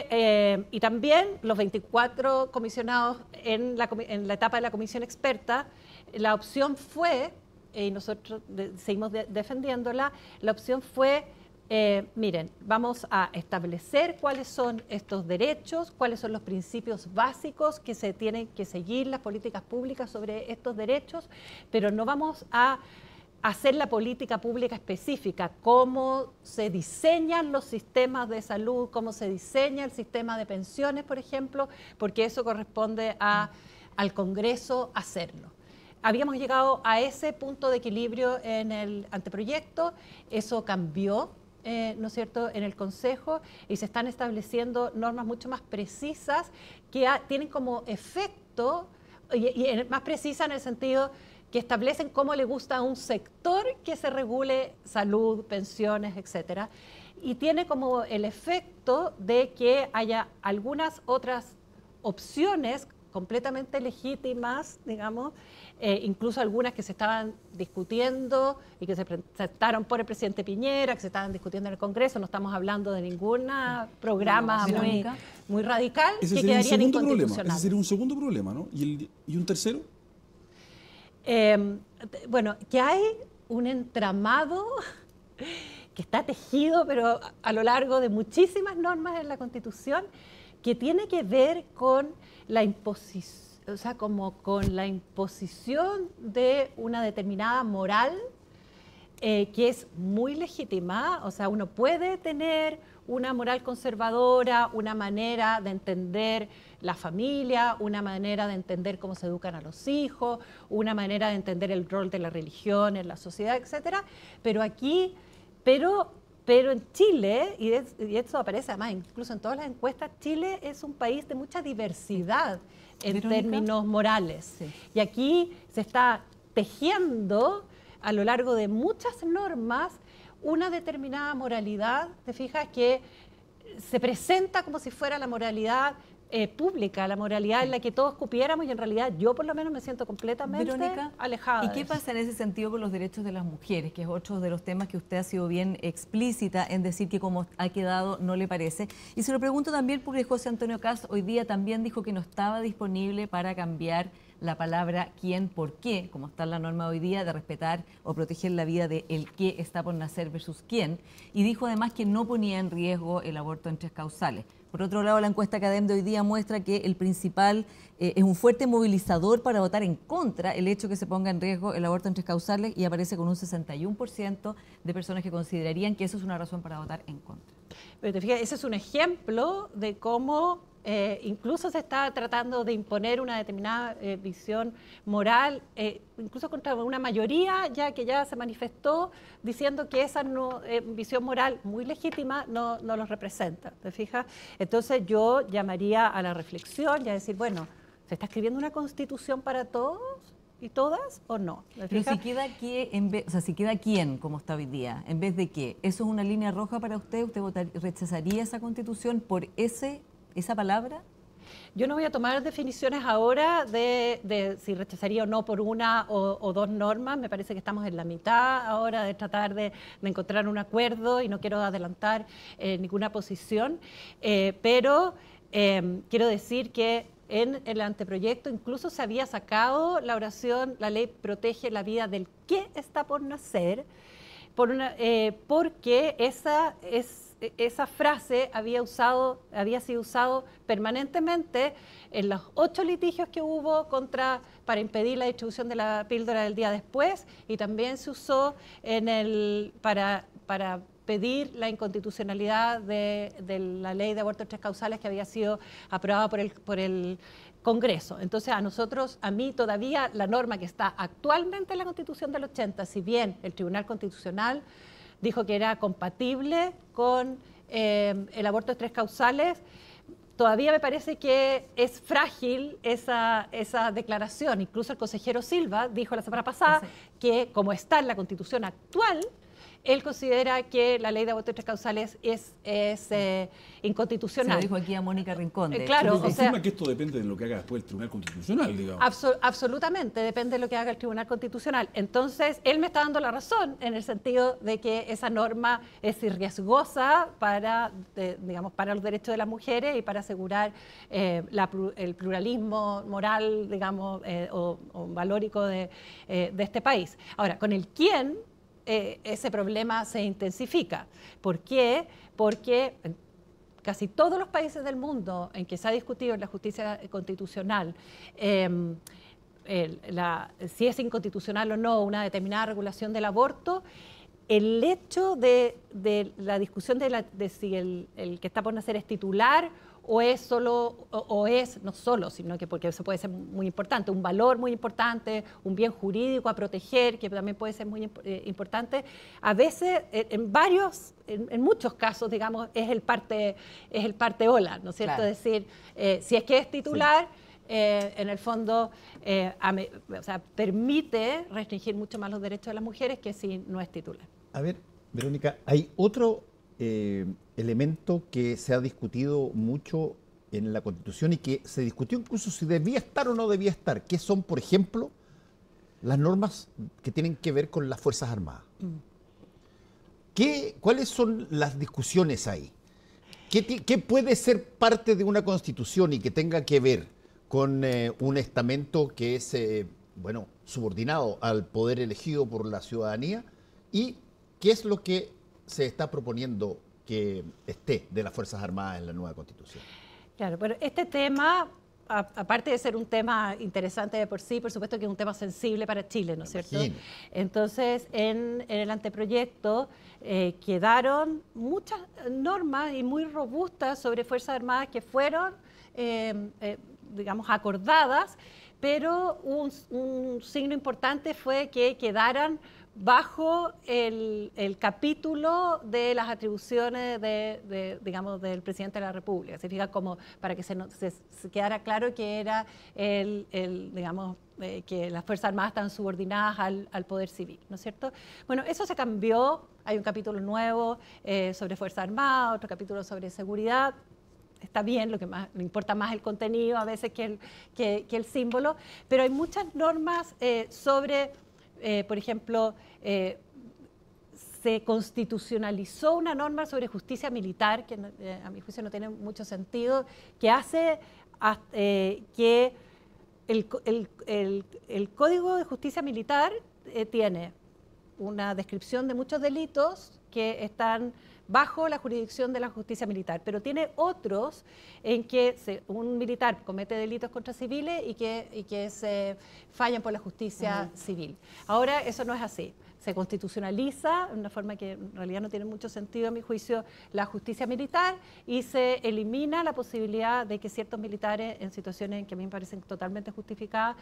también los 24 comisionados en la etapa de la comisión experta. La opción fue, y nosotros seguimos defendiéndola, la opción fue, miren, vamos a establecer cuáles son estos derechos, cuáles son los principios básicos que se tienen que seguir, las políticas públicas sobre estos derechos, pero no vamos a hacer la política pública específica, cómo se diseñan los sistemas de salud, cómo se diseña el sistema de pensiones, por ejemplo, porque eso corresponde al Congreso hacerlo. Habíamos llegado a ese punto de equilibrio en el anteproyecto, eso cambió, ¿no es cierto?, en el Consejo, y se están estableciendo normas mucho más precisas que tienen como efecto, y más precisa en el sentido que establecen cómo le gusta a un sector que se regule salud, pensiones, etc. Y tiene como el efecto de que haya algunas otras opciones completamente legítimas, digamos, incluso algunas que se estaban discutiendo y que se presentaron por el presidente Piñera, que se estaban discutiendo en el Congreso. No estamos hablando de ningún programa muy radical que quedaría inconstitucional. Ese sería un segundo problema, ¿no? ¿Y un tercero? Bueno, que hay un entramado que está tejido, pero a lo largo de muchísimas normas en la Constitución, que tiene que ver con la imposición, o sea, como con la imposición de una determinada moral que es muy legítima. O sea, uno puede tener una moral conservadora, una manera de entender la familia, una manera de entender cómo se educan a los hijos, una manera de entender el rol de la religión en la sociedad, etcétera. Pero aquí, pero en Chile, y eso aparece además incluso en todas las encuestas, Chile es un país de mucha diversidad en términos morales. Sí. Y aquí se está tejiendo a lo largo de muchas normas una determinada moralidad, te fijas, que se presenta como si fuera la moralidad pública, la moralidad en la que todos cupiéramos, y en realidad yo por lo menos me siento completamente alejada. ¿Y qué pasa en ese sentido con los derechos de las mujeres? Que es otro de los temas que usted ha sido bien explícita en decir que como ha quedado no le parece. Y se lo pregunto también porque José Antonio Kast hoy día también dijo que no estaba disponible para cambiar la palabra quién por qué, como está la norma hoy día de respetar o proteger la vida de el que está por nacer versus quién, y dijo además que no ponía en riesgo el aborto en tres causales. Por otro lado, la encuesta Academ de hoy día muestra que el principal es un fuerte movilizador para votar en contra el hecho que se ponga en riesgo el aborto en tres causales, y aparece con un 61% de personas que considerarían que eso es una razón para votar en contra. Pero te fijas, ese es un ejemplo de cómo incluso se está tratando de imponer una determinada visión moral, incluso contra una mayoría ya que ya se manifestó diciendo que esa no, visión moral muy legítima no los representa, ¿te fijas? Entonces yo llamaría a la reflexión y a decir, bueno, ¿se está escribiendo una constitución para todos y todas o no? Pero si queda, si queda quién, como está hoy día, en vez de qué, ¿eso es una línea roja para usted? ¿Usted rechazaría esa constitución por esa palabra? Yo no voy a tomar definiciones ahora de si rechazaría o no por una o dos normas. Me parece que estamos en la mitad ahora de tratar de encontrar un acuerdo, y no quiero adelantar ninguna posición, pero quiero decir que en el anteproyecto incluso se había sacado la oración, la ley protege la vida del que está por nacer, porque esa frase había sido usado permanentemente en los 8 litigios que hubo para impedir la distribución de la píldora del día después, y también se usó para pedir la inconstitucionalidad de la ley de aborto en tres causales que había sido aprobada por el Congreso. Entonces a mí todavía la norma que está actualmente en la Constitución del 80, si bien el Tribunal Constitucional dijo que era compatible con el aborto de tres causales, todavía me parece que es frágil esa declaración. Incluso el consejero Silva dijo la semana pasada que, como está en la Constitución actual, él considera que la ley de aborto de tres causales es inconstitucional. Se lo dijo aquí a Mónica Rincón. Claro, pero confirma que esto depende de lo que haga después el Tribunal Constitucional, digamos. Absolutamente, depende de lo que haga el Tribunal Constitucional. Entonces, él me está dando la razón en el sentido de que esa norma es riesgosa para los derechos de las mujeres y para asegurar el pluralismo moral, digamos, o valórico de este país. Ahora, con el quién, ese problema se intensifica. ¿Por qué? Porque en casi todos los países del mundo en que se ha discutido en la justicia constitucional si es inconstitucional o no una determinada regulación del aborto, el hecho de la discusión de si el que está por nacer es titular o es solo, o es no solo, sino que, porque eso puede ser muy importante, un valor muy importante, un bien jurídico a proteger, que también puede ser muy importante. A veces, en muchos casos, digamos, es el parte ola, ¿no es cierto? Claro. Es decir, si es que es titular, sí, en el fondo permite restringir mucho más los derechos de las mujeres que si no es titular. A ver, Verónica, hay otro elemento que se ha discutido mucho en la Constitución y que se discutió incluso si debía estar o no debía estar, que son, por ejemplo, las normas que tienen que ver con las Fuerzas Armadas. ¿Cuáles son las discusiones ahí? ¿Qué puede ser parte de una Constitución y que tenga que ver con un estamento que es subordinado al poder elegido por la ciudadanía? ¿Y qué es lo que se está proponiendo que esté de las Fuerzas Armadas en la nueva Constitución? Claro, pero este tema aparte de ser un tema interesante de por sí, por supuesto que es un tema sensible para Chile, ¿no es cierto? Entonces, en el anteproyecto quedaron muchas normas y muy robustas sobre Fuerzas Armadas que fueron, digamos, acordadas, pero un signo importante fue que quedaran bajo el capítulo de las atribuciones digamos, del presidente de la República. Se fija como para que se quedara claro que era digamos, que las Fuerzas Armadas están subordinadas al poder civil, ¿no es cierto? Bueno, eso se cambió, hay un capítulo nuevo sobre Fuerzas Armadas, otro capítulo sobre seguridad. Está bien, lo que más le importa más el contenido a veces que el símbolo, pero hay muchas normas sobre... por ejemplo, se constitucionalizó una norma sobre justicia militar, que a mi juicio no tiene mucho sentido, que hace que el Código de Justicia Militar tiene una descripción de muchos delitos que están bajo la jurisdicción de la justicia militar, pero tiene otros en que un militar comete delitos contra civiles y que se fallan por la justicia civil. Ahora eso no es así. Se constitucionaliza de una forma que en realidad no tiene mucho sentido, a mi juicio, la justicia militar, y se elimina la posibilidad de que ciertos militares, en situaciones que a mí me parecen totalmente justificadas,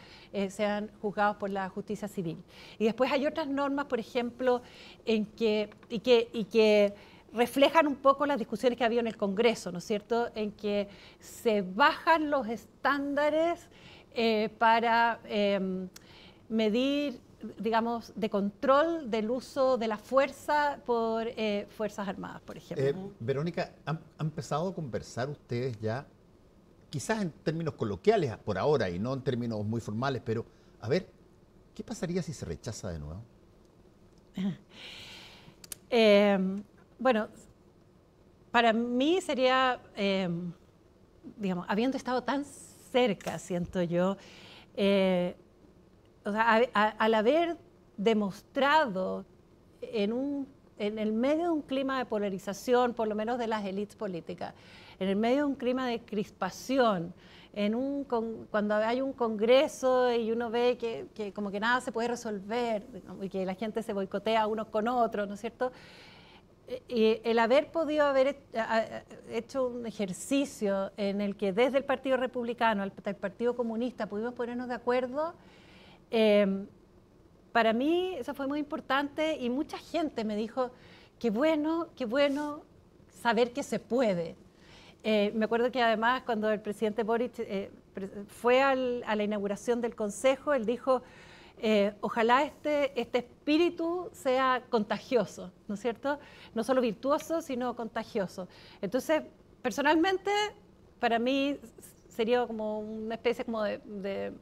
sean juzgados por la justicia civil. Y después hay otras normas, por ejemplo, que reflejan un poco las discusiones que había en el Congreso, ¿no es cierto?, en que se bajan los estándares para medir, digamos, de control del uso de la fuerza por Fuerzas Armadas, por ejemplo. Verónica, ¿han empezado a conversar ustedes ya, quizás en términos coloquiales por ahora y no en términos muy formales, pero a ver, ¿qué pasaría si se rechaza de nuevo? Bueno, para mí sería, digamos, habiendo estado tan cerca, siento yo, o sea, al haber demostrado en el medio de un clima de polarización, por lo menos de las élites políticas, en el medio de un clima de crispación, cuando hay un congreso y uno ve que como que nada se puede resolver, digamos, y que la gente se boicotea unos con otros, ¿no es cierto? Y el haber podido haber hecho un ejercicio en el que desde el Partido Republicano hasta el Partido Comunista pudimos ponernos de acuerdo, para mí eso fue muy importante, y mucha gente me dijo, qué bueno saber que se puede. Me acuerdo que además cuando el presidente Boric fue a la inauguración del Consejo, él dijo, ojalá este espíritu sea contagioso, ¿no es cierto? No solo virtuoso, sino contagioso. Entonces, personalmente, para mí sería como una especie como de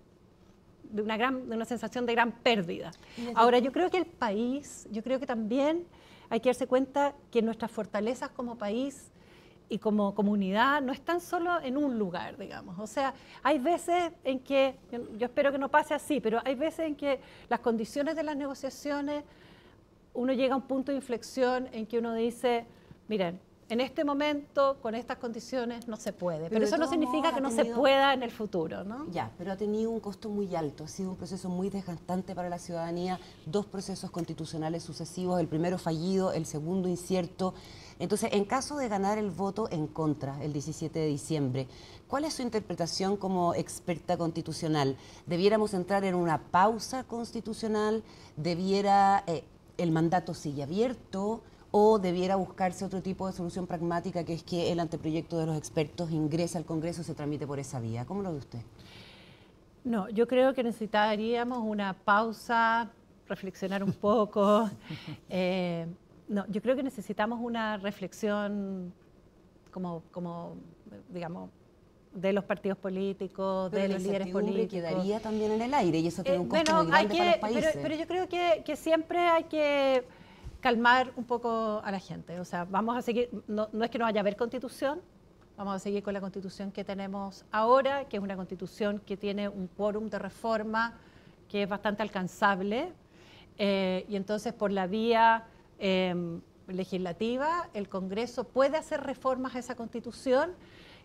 una sensación de gran pérdida. Ahora, yo creo que el país, yo creo que también hay que darse cuenta que nuestras fortalezas como país y como comunidad no están solo en un lugar, digamos. O sea, hay veces en que, yo espero que no pase así, pero hay veces en que las condiciones de las negociaciones, uno llega a un punto de inflexión en que uno dice, miren, en este momento, con estas condiciones, no se puede. Pero eso no significa que no se pueda en el futuro, ¿no? Ya, pero ha tenido un costo muy alto. Ha sido un proceso muy desgastante para la ciudadanía. Dos procesos constitucionales sucesivos. El primero fallido, el segundo incierto. Entonces, en caso de ganar el voto en contra el 17 de diciembre, ¿cuál es su interpretación como experta constitucional? ¿Debiéramos entrar en una pausa constitucional? ¿Debiera el mandato sigue abierto? ¿O debiera buscarse otro tipo de solución pragmática, que es que el anteproyecto de los expertos ingrese al Congreso y se tramite por esa vía? ¿Cómo lo ve usted? No, yo creo que necesitaríamos una pausa, reflexionar un poco. No, yo creo que necesitamos una reflexión como digamos, de los partidos políticos, pero de los líderes políticos. Quedaría también en el aire y eso tiene un costo muy grande para los países. Pero yo creo que siempre hay que calmar un poco a la gente. O sea, vamos a seguir, no es que no vaya a haber constitución, vamos a seguir con la constitución que tenemos ahora, que es una constitución que tiene un quórum de reforma que es bastante alcanzable, y entonces por la vía legislativa el Congreso puede hacer reformas a esa constitución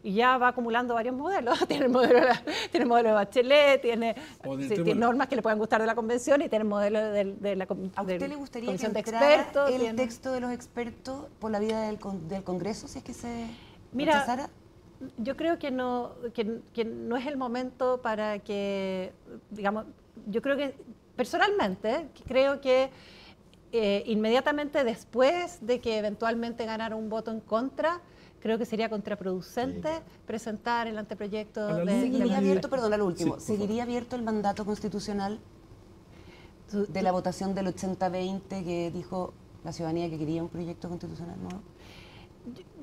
y ya va acumulando varios modelos. Tiene el modelo de, Bachelet, tiene, tiene normas que le puedan gustar de la convención y tiene el modelo de la comisión de expertos. ¿A usted le gustaría que entrara el texto de los expertos por la vida del Congreso, si es que se rechazara? Mira, yo creo que no, que no es el momento para que, digamos, yo creo que personalmente creo que inmediatamente después de que eventualmente ganara un voto en contra, creo que sería contraproducente presentar el anteproyecto. ¿Seguiría abierto, perdón, al último, seguiría abierto el mandato constitucional de la votación del 80-20 que dijo la ciudadanía que quería un proyecto constitucional nuevo?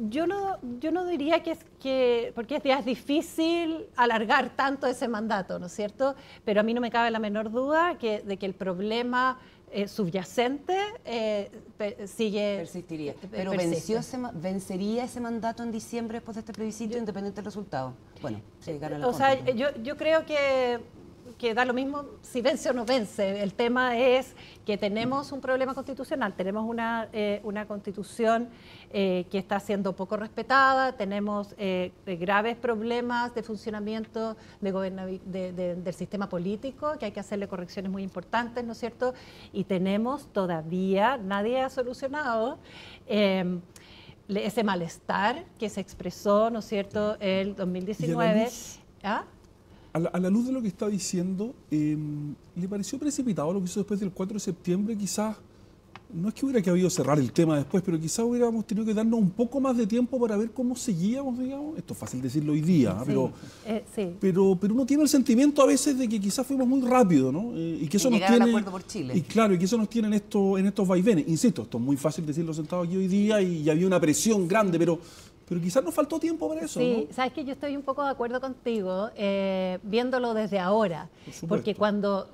Yo no diría que es que, porque es difícil alargar tanto ese mandato, ¿no es cierto? Pero a mí no me cabe la menor duda que, de que el problema subyacente persistiría. Pero ¿vencería ese mandato en diciembre después de este plebiscito, independiente del resultado? Bueno, se gana la contra. Yo creo que da lo mismo si vence o no vence. El tema es que tenemos un problema constitucional, tenemos una constitución que está siendo poco respetada, tenemos graves problemas de funcionamiento del sistema político, que hay que hacerle correcciones muy importantes, ¿no es cierto? Y tenemos todavía, nadie ha solucionado ese malestar que se expresó, ¿no es cierto?, el 2019. A la luz de lo que está diciendo, ¿le pareció precipitado lo que hizo después del 4 de septiembre? Quizás, no es que hubiera habido cerrar el tema después, pero quizás hubiéramos tenido que darnos un poco más de tiempo para ver cómo seguíamos, digamos. Esto es fácil decirlo hoy día, sí, pero uno tiene el sentimiento a veces de que quizás fuimos muy rápido, ¿no? Y que eso nos tiene, al acuerdo por Chile. Y claro, y que eso nos tiene en estos vaivenes. Insisto, esto es muy fácil decirlo sentado aquí hoy día y había una presión grande, pero quizás nos faltó tiempo para eso. Sí, ¿no? Sabes que yo estoy un poco de acuerdo contigo, viéndolo desde ahora. Por porque cuando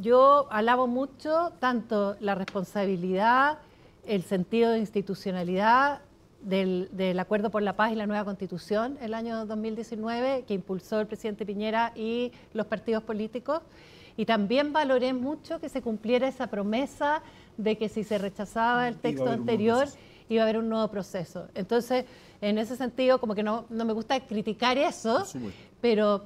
yo alabo mucho tanto la responsabilidad, el sentido de institucionalidad del Acuerdo por la Paz y la nueva Constitución el año 2019 que impulsó el presidente Piñera y los partidos políticos, y también valoré mucho que se cumpliera esa promesa de que si se rechazaba el texto anterior iba a haber un nuevo proceso. Entonces, en ese sentido, como que no me gusta criticar eso, pero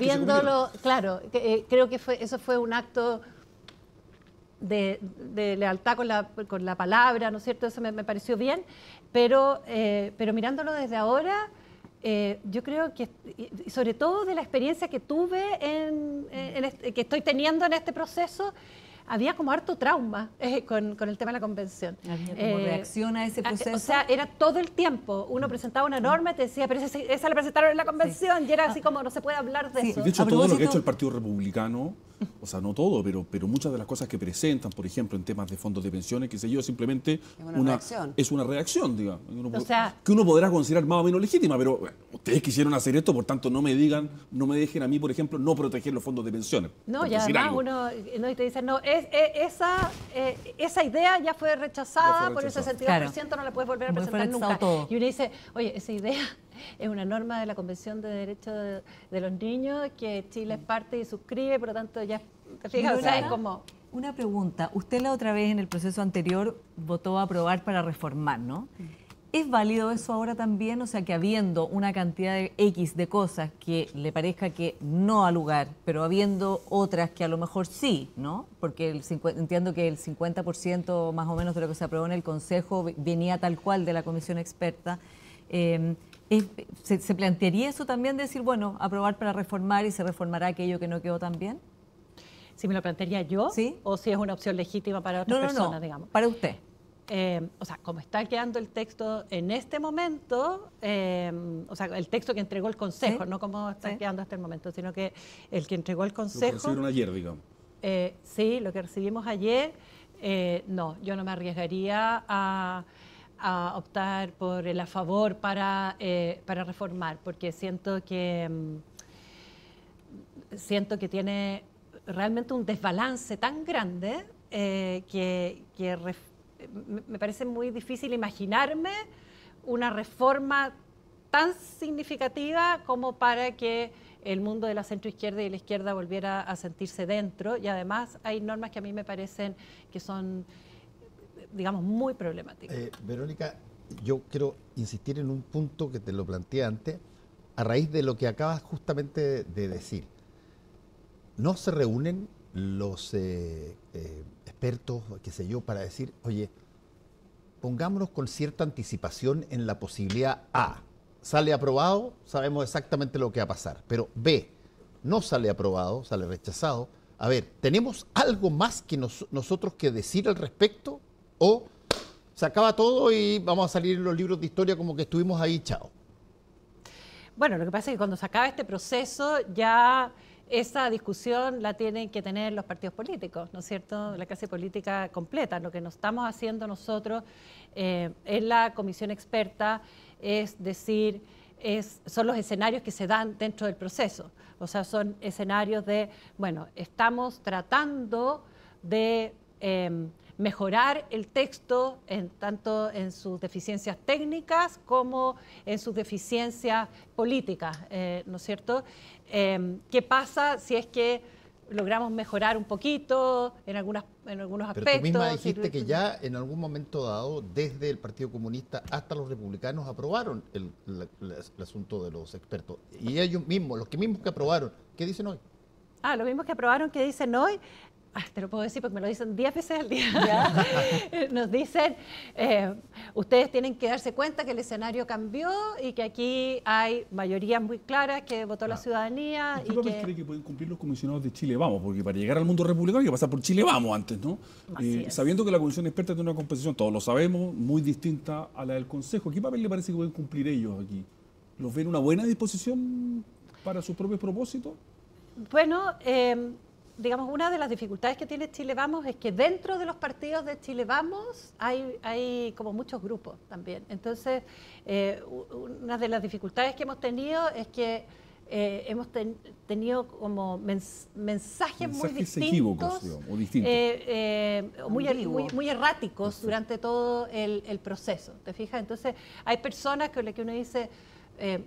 viéndolo, claro, creo que eso fue un acto de lealtad con la palabra, ¿no es cierto? Eso me pareció bien, pero mirándolo desde ahora, yo creo que, sobre todo de la experiencia que tuve, que estoy teniendo en este proceso, había como harto trauma con el tema de la convención. ¿Había como reacción a ese proceso? O sea, era todo el tiempo. Uno presentaba una norma y te decía, pero esa la presentaron en la convención, y era así como, no se puede hablar de eso. De hecho, todo lo que ha hecho el Partido Republicano, o sea, no todo, pero muchas de las cosas que presentan, por ejemplo, en temas de fondos de pensiones, qué sé yo, simplemente es una reacción, digamos, que uno podrá considerar más o menos legítima, pero bueno, ustedes quisieron hacer esto, por tanto, no me dejen a mí, por ejemplo, no proteger los fondos de pensiones. No, ya además uno te dice, no, esa idea ya fue rechazada por el 62%, no la puedes volver a presentar nunca. Y uno dice, oye, esa idea es una norma de la Convención de Derechos de los Niños que Chile es parte y suscribe, por lo tanto ya... Fíjate, es como... Una pregunta. Usted la otra vez en el proceso anterior votó a aprobar para reformar, ¿no? ¿Es válido eso ahora también? O sea, que habiendo una cantidad de X de cosas que le parezca que no al lugar, pero habiendo otras que a lo mejor sí, ¿no? Porque entiendo que el 50% más o menos de lo que se aprobó en el Consejo venía tal cual de la Comisión Experta. ¿Se plantearía eso también, decir, bueno, aprobar para reformar y se reformará aquello que no quedó tan bien? Si me lo plantearía yo, ¿sí? O si es una opción legítima para otras personas, digamos. Para usted. O sea, como está quedando el texto en este momento, o sea, el texto que entregó el Consejo, no como está quedando hasta el momento, sino que el que entregó el Consejo... Lo que recibieron ayer, digamos. Sí, lo que recibimos ayer, no, yo no me arriesgaría a optar por el a favor para reformar, porque siento que tiene realmente un desbalance tan grande que me parece muy difícil imaginarme una reforma tan significativa como para que el mundo de la centroizquierda y la izquierda volviera a sentirse dentro. Y además hay normas que a mí me parecen que son, digamos, muy problemática. Verónica, yo quiero insistir en un punto que te lo planteé antes, a raíz de lo que acabas justamente de decir. No se reúnen los expertos, qué sé yo, para decir, oye, pongámonos con cierta anticipación en la posibilidad A. Sale aprobado, sabemos exactamente lo que va a pasar. Pero B, no sale aprobado, sale rechazado. A ver, ¿tenemos algo más que nosotros que decir al respecto? ¿O se acaba todo y vamos a salir en los libros de historia como que estuvimos ahí, chao? Bueno, lo que pasa es que cuando se acaba este proceso ya esa discusión la tienen que tener los partidos políticos, ¿no es cierto? La clase política completa. Lo que nos estamos haciendo nosotros en la comisión experta es decir, son los escenarios que se dan dentro del proceso. O sea, son escenarios de, bueno, estamos tratando de mejorar el texto en tanto en sus deficiencias técnicas como en sus deficiencias políticas, ¿no es cierto? ¿Qué pasa si es que logramos mejorar un poquito en algunos aspectos? Pero tú misma dijiste que ya en algún momento dado, desde el Partido Comunista hasta los republicanos, aprobaron el asunto de los expertos. Y ellos mismos, los mismos que aprobaron, ¿qué dicen hoy? Ah, los mismos que aprobaron, ¿qué dicen hoy? Ah, te lo puedo decir porque me lo dicen 10 veces al día. ¿Ya? Nos dicen, ustedes tienen que darse cuenta que el escenario cambió y que aquí hay mayorías muy claras que votó la ciudadanía. ¿Qué papel cree que pueden cumplir los comisionados de Chile Vamos? Porque para llegar al mundo republicano hay que pasar por Chile Vamos antes, ¿no? Sabiendo que la comisión experta tiene una composición, todos lo sabemos, muy distinta a la del Consejo. ¿Qué papel le parece que pueden cumplir ellos aquí? ¿Los ven una buena disposición para sus propios propósitos? Bueno, digamos, una de las dificultades que tiene Chile Vamos es que dentro de los partidos de Chile Vamos hay como muchos grupos también. Entonces, una de las dificultades que hemos tenido es que hemos tenido como mensajes muy distintos, o distintos. Muy erráticos durante todo el proceso, ¿te fijas? Entonces, hay personas con las que uno dice...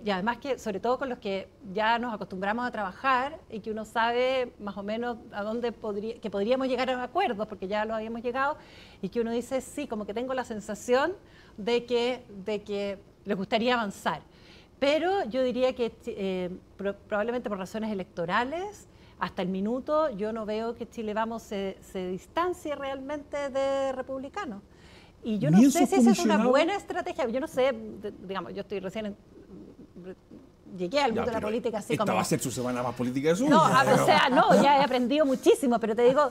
y además que, sobre todo con los que ya nos acostumbramos a trabajar y que uno sabe más o menos a dónde podríamos llegar a los acuerdos, porque ya lo habíamos llegado, y que uno dice, sí, como que tengo la sensación de que les gustaría avanzar. Pero yo diría que probablemente por razones electorales, hasta el minuto yo no veo que Chile Vamos se distancie realmente de republicanos. Y yo no sé si esa es una buena estrategia. Yo no sé, digamos, yo estoy recién... Llegué al mundo de la política así como... Esta va a ser su semana más política de su... No, o sea, no, ya he aprendido muchísimo, pero te digo,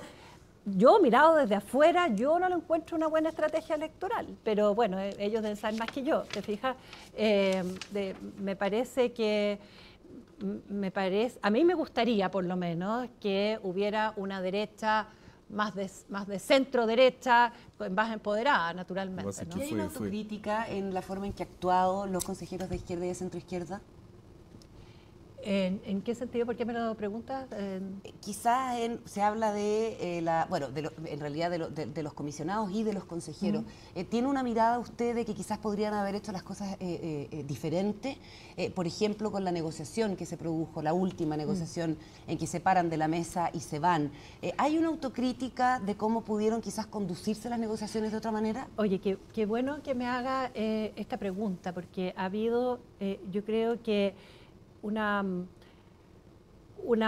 yo mirado desde afuera, yo no lo encuentro una buena estrategia electoral, pero bueno, ellos deben saber más que yo, ¿te fijas? A mí me gustaría, por lo menos, que hubiera una derecha... Más de centro derecha, más empoderada, naturalmente. ¿No? ¿Hay una autocrítica en la forma en que han actuado los consejeros de izquierda y de centro izquierda? ¿En qué sentido? ¿Por qué me lo preguntas? Quizás se habla de en realidad de los comisionados y de los consejeros. ¿Tiene una mirada usted de que quizás podrían haber hecho las cosas diferentes? Por ejemplo, con la negociación que se produjo, la última negociación en que se paran de la mesa y se van. ¿Hay una autocrítica de cómo pudieron quizás conducirse las negociaciones de otra manera? Oye, qué bueno que me haga esta pregunta, porque ha habido, yo creo que una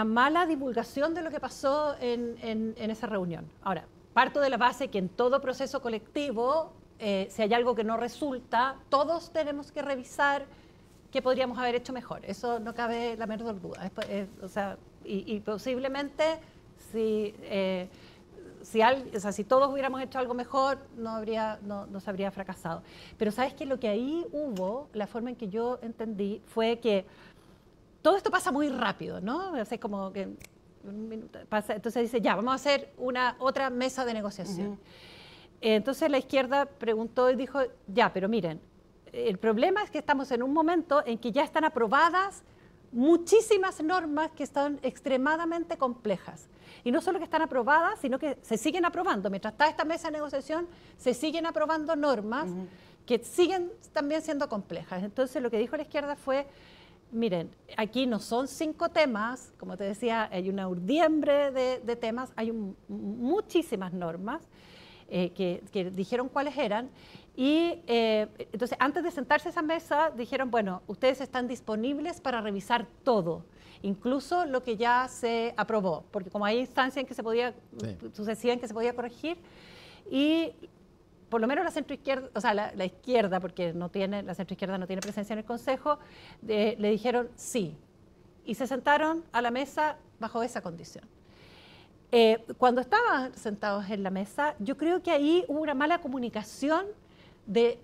mala divulgación de lo que pasó en esa reunión. Ahora, parto de la base que en todo proceso colectivo, si hay algo que no resulta, todos tenemos que revisar qué podríamos haber hecho mejor. Eso no cabe la menor duda. Y posiblemente si todos hubiéramos hecho algo mejor, no se habría fracasado. Pero ¿sabes qué? Lo que ahí hubo, la forma en que yo entendí, fue que todo esto pasa muy rápido, ¿no? O sea, como que un minuto pasa, entonces dice, ya, vamos a hacer otra mesa de negociación. Entonces la izquierda preguntó y dijo, ya, pero miren, el problema es que estamos en un momento en que ya están aprobadas muchísimas normas que están extremadamente complejas. Y no solo que están aprobadas, sino que se siguen aprobando. Mientras está esta mesa de negociación, se siguen aprobando normas que siguen también siendo complejas. Entonces lo que dijo la izquierda fue, miren, aquí no son 5 temas, como te decía, hay una urdimbre de temas, hay muchísimas normas que dijeron cuáles eran, Y entonces, antes de sentarse a esa mesa, dijeron, bueno, ustedes están disponibles para revisar todo, incluso lo que ya se aprobó, porque como hay instancias en que se podía, sí, sucesivas en que se podía corregir, y por lo menos la centroizquierda, o sea, la izquierda, porque no tiene, la centroizquierda no tiene presencia en el Consejo, le dijeron sí, y se sentaron a la mesa bajo esa condición. Cuando estaban sentados en la mesa, yo creo que ahí hubo una mala comunicación de,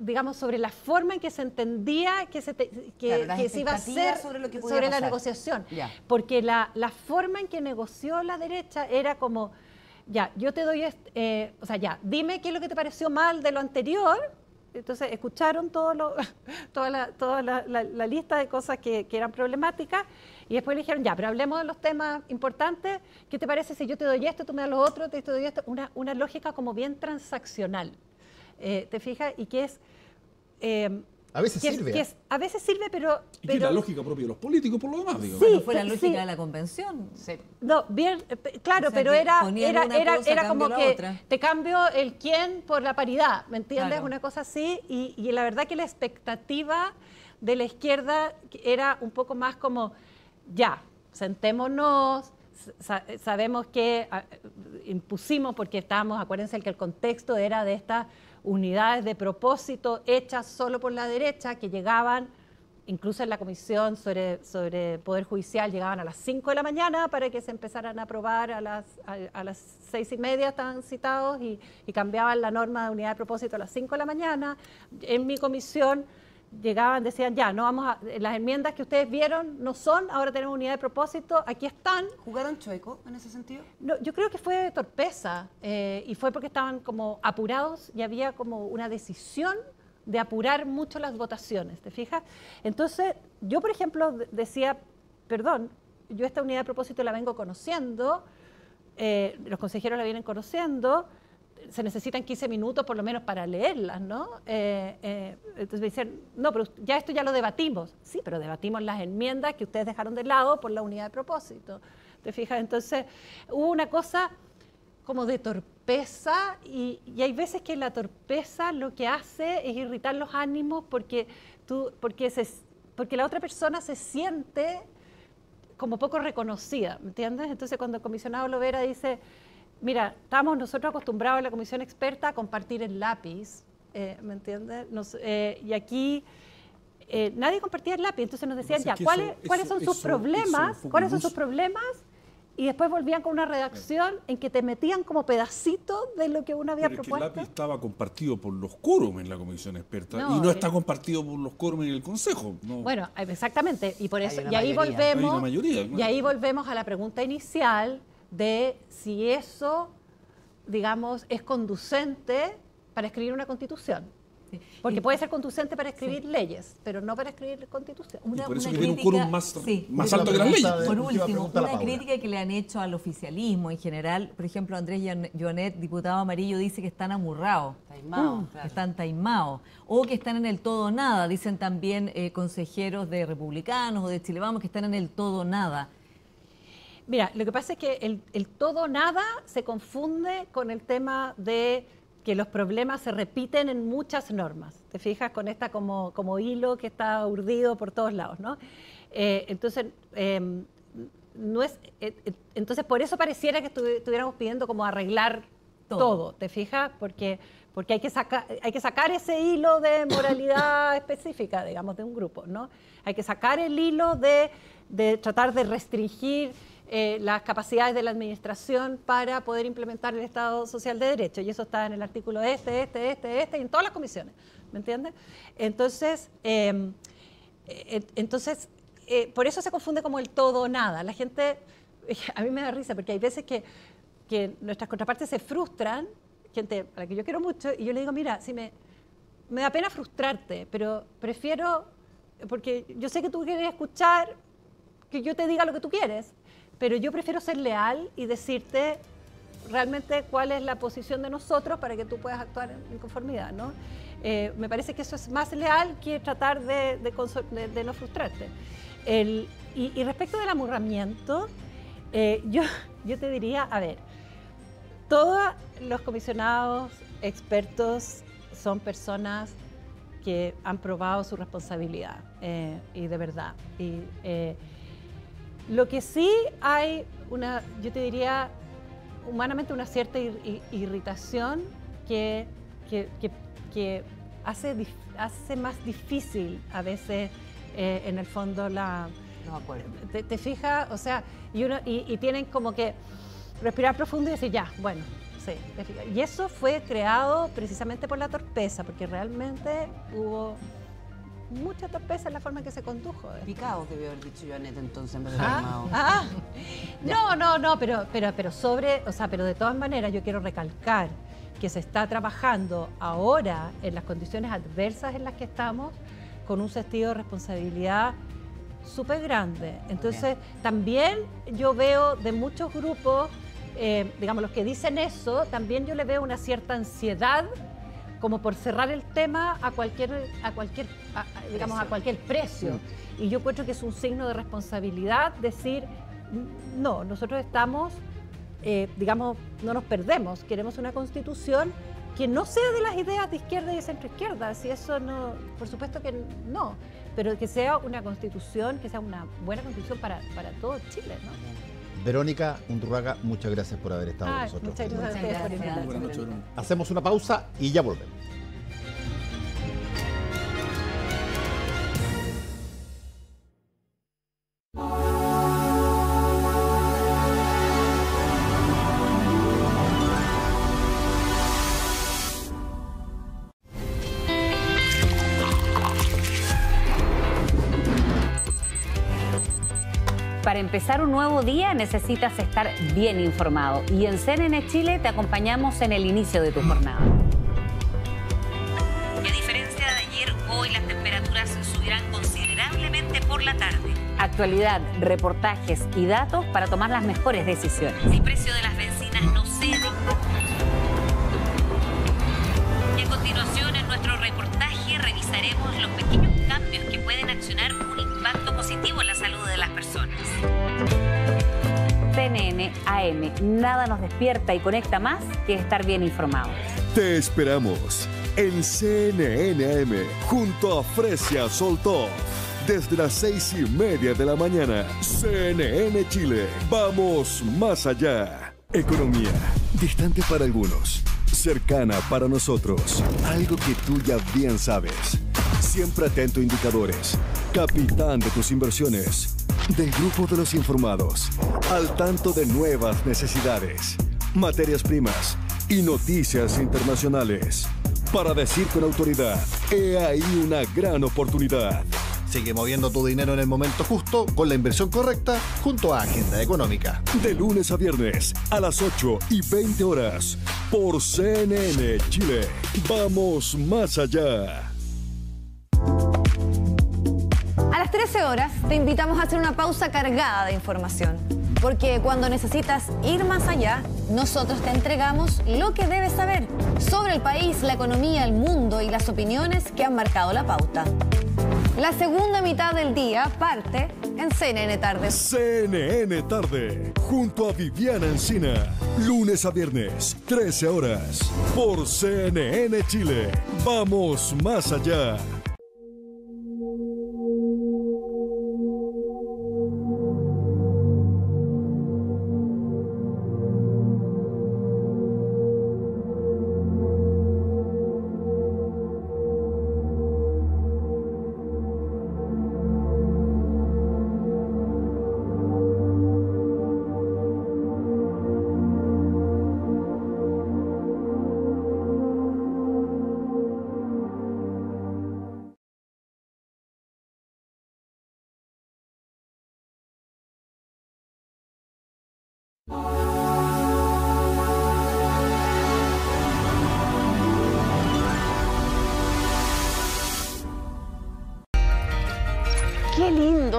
digamos, sobre la forma en que se entendía que se iba a hacer sobre la negociación. Ya. Porque la forma en que negoció la derecha era como, ya, yo te doy, o sea, ya, dime qué es lo que te pareció mal de lo anterior. Entonces, escucharon toda la lista de cosas que eran problemáticas y después le dijeron, ya, pero hablemos de los temas importantes. ¿Qué te parece si yo te doy esto, tú me das lo otro, te doy esto? Una lógica como bien transaccional. ¿Te fijas? Y que es... a veces sirve. A veces sirve, pero... Y que es la lógica propia de los políticos, por lo demás, digo. Sí, fue la lógica, sí, de la convención. Sí. No, bien, claro, o sea, pero era como que te cambio el quién por la paridad, ¿me entiendes? Claro. Una cosa así, y la verdad que la expectativa de la izquierda era un poco más como, ya, sentémonos, sabemos que impusimos, porque estábamos, acuérdense que el contexto era de estas unidades de propósito hechas solo por la derecha, que llegaban, incluso en la comisión sobre Poder Judicial, llegaban a las 5 de la mañana para que se empezaran a aprobar a las 6:30, estaban citados, y cambiaban la norma de unidad de propósito a las 5 de la mañana. En mi comisión llegaban, decían, ya, no vamos a, las enmiendas que ustedes vieron no son, ahora tenemos unidad de propósito, aquí están. ¿Jugaron chueco en ese sentido? No, yo creo que fue torpeza, y fue porque estaban como apurados y había como una decisión de apurar mucho las votaciones, ¿te fijas? Entonces, yo por ejemplo decía, perdón, yo esta unidad de propósito la vengo conociendo, los consejeros la vienen conociendo, se necesitan 15 minutos por lo menos para leerlas, ¿no? Entonces me dicen, no, pero ya esto ya lo debatimos. Sí, pero debatimos las enmiendas que ustedes dejaron de lado por la unidad de propósito. ¿Te fijas? Entonces hubo una cosa como de torpeza, y hay veces que la torpeza lo que hace es irritar los ánimos, porque la otra persona se siente como poco reconocida, ¿me entiendes? Entonces cuando el comisionado Lovera dice... Mira, estamos nosotros acostumbrados en la comisión experta a compartir el lápiz, ¿me entiendes? Y aquí nadie compartía el lápiz, entonces nos decían, ya, ¿cuáles son sus problemas? Y después volvían con una redacción en que te metían como pedacitos de lo que uno había propuesto. Pero es que el lápiz estaba compartido por los quórum en la comisión experta, no, y no está compartido por los quórum en el Consejo. No. Bueno, exactamente, y por eso, ahí volvemos a la pregunta inicial, de si eso, digamos, es conducente para escribir una constitución. Sí. Porque puede ser conducente para escribir, sí, leyes, pero no para escribir constitución. Por eso tiene un quórum más alto que las leyes. Por último, una crítica que le han hecho al oficialismo en general, por ejemplo, Andrés Joanet, diputado amarillo, dice que están amurrados, claro, están taimados, o que están en el todo nada, dicen también consejeros de republicanos o de Chile Vamos, que están en el todo nada. Mira, lo que pasa es que el todo nada se confunde con el tema de que los problemas se repiten en muchas normas. Te fijas con esta como hilo que está urdido por todos lados, ¿no? Entonces por eso pareciera que estuviéramos pidiendo como arreglar todo, ¿te fijas? Porque hay que sacar ese hilo de moralidad específica, digamos, de un grupo, ¿no? Hay que sacar el hilo de tratar de restringir las capacidades de la administración para poder implementar el Estado Social de Derecho, y eso está en el artículo y en todas las comisiones, ¿me entiendes? Entonces, por eso se confunde como el todo o nada. La gente, a mí me da risa, porque hay veces que nuestras contrapartes se frustran, gente a la que yo quiero mucho, y yo le digo, mira, si me da pena frustrarte, pero prefiero, porque yo sé que tú quieres escuchar, que yo te diga lo que tú quieres, pero yo prefiero ser leal y decirte realmente cuál es la posición de nosotros para que tú puedas actuar en conformidad, ¿no? Me parece que eso es más leal que tratar de no frustrarte. Y respecto del amurramiento, yo te diría, a ver, todos los comisionados expertos son personas que han probado su responsabilidad y de verdad. Y, lo que sí hay, una, yo te diría, humanamente una cierta irritación que hace más difícil a veces, en el fondo, la... No me acuerdo. Te fijas, o sea, y tienen como que respirar profundo y decir, ya, bueno, sí. Y eso fue creado precisamente por la torpeza, porque realmente hubo mucha torpeza en la forma en que se condujo. Picado, que veo el dicho yo a Neta, entonces me reclamado. ¿Ah? No, pero de todas maneras yo quiero recalcar que se está trabajando ahora en las condiciones adversas en las que estamos con un sentido de responsabilidad súper grande. Entonces, también yo veo de muchos grupos, digamos, los que dicen eso, también yo le veo una cierta ansiedad como por cerrar el tema a cualquier precio. Sí. Y yo encuentro que es un signo de responsabilidad decir, no, nosotros estamos, digamos, no nos perdemos, queremos una constitución que no sea de las ideas de izquierda y de centroizquierda, si eso no, por supuesto que no, pero que sea una constitución, que sea una buena constitución para todo Chile, ¿no? Verónica Undurraga, muchas gracias por haber estado con nosotros. Muchas gracias por invitarnos. Hacemos una pausa y ya volvemos. Para empezar un nuevo día necesitas estar bien informado y en CNN Chile te acompañamos en el inicio de tu jornada. A diferencia de ayer, hoy las temperaturas subirán considerablemente por la tarde. Actualidad, reportajes y datos para tomar las mejores decisiones. El precio de las bencinas no cede. Y a continuación en nuestro reportaje revisaremos los pequeños cambios que pueden accionar un impacto positivo en la salud de las personas. CNN AM, nada nos despierta y conecta más que estar bien informados. Te esperamos en CNN AM junto a Fresia Soltó desde las 6:30 de la mañana. CNN Chile, vamos más allá. Economía, distante para algunos, cercana para nosotros. Algo que tú ya bien sabes. Siempre atento a indicadores. Capitán de tus inversiones. Del grupo de los informados. Al tanto de nuevas necesidades. Materias primas. Y noticias internacionales. Para decir con autoridad, he ahí una gran oportunidad. Sigue moviendo tu dinero en el momento justo, con la inversión correcta, junto a Agenda Económica. De lunes a viernes, a las 8:20 por CNN Chile. Vamos más allá. A las 13:00 te invitamos a hacer una pausa cargada de información, porque cuando necesitas ir más allá, nosotros te entregamos lo que debes saber sobre el país, la economía, el mundo y las opiniones que han marcado la pauta. La segunda mitad del día parte en CNN Tarde. CNN Tarde, junto a Viviana Encina, lunes a viernes, 13:00, por CNN Chile. Vamos más allá.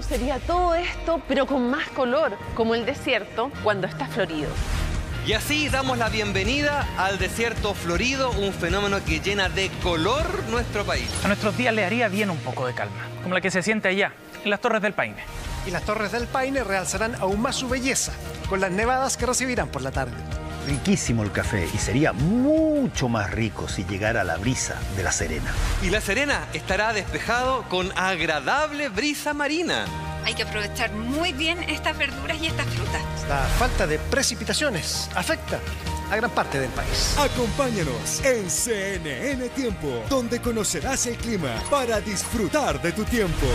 Sería todo esto, pero con más color, como el desierto cuando está florido. Y así damos la bienvenida al desierto florido, un fenómeno que llena de color nuestro país. A nuestros días le haría bien un poco de calma, como la que se siente allá, en las Torres del Paine. Y las Torres del Paine realzarán aún más su belleza, con las nevadas que recibirán por la tarde. riquísimo el café y sería mucho más rico si llegara la brisa de La Serena. Y La Serena estará despejado con agradable brisa marina. Hay que aprovechar muy bien estas verduras y estas frutas. La falta de precipitaciones afecta a gran parte del país. Acompáñanos en CNN Tiempo, donde conocerás el clima para disfrutar de tu tiempo.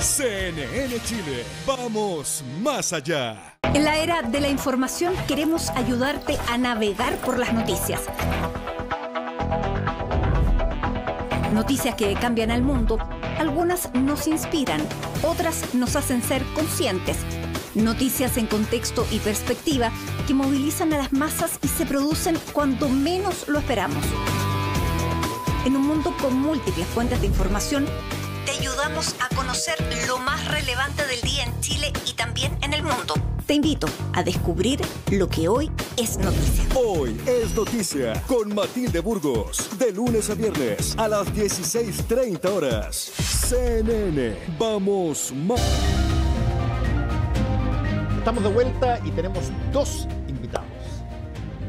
CNN Chile, vamos más allá. En la era de la información queremos ayudarte a navegar por las noticias. Noticias que cambian al mundo. Algunas nos inspiran, otras nos hacen ser conscientes. Noticias en contexto y perspectiva que movilizan a las masas y se producen cuando menos lo esperamos. En un mundo con múltiples fuentes de información, te ayudamos a conocer lo más relevante del día en Chile y también en el mundo. Te invito a descubrir lo que hoy es noticia. Hoy es noticia con Matilde Burgos, de lunes a viernes a las 16:30 horas. CNN, vamos más. Estamos de vuelta y tenemos dos invitados.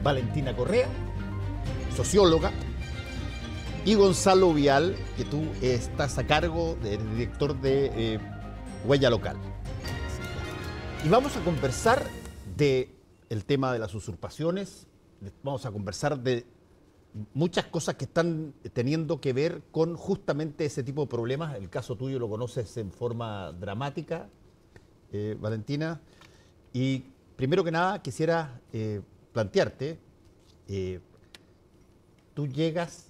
Valentina Correa, socióloga, y Gonzalo Vial, que tú estás a cargo del director de Huella Local. Y vamos a conversar del tema de las usurpaciones, vamos a conversar de muchas cosas que están teniendo que ver con justamente ese tipo de problemas. El caso tuyo lo conoces en forma dramática, Valentina. Y primero que nada quisiera plantearte, tú llegas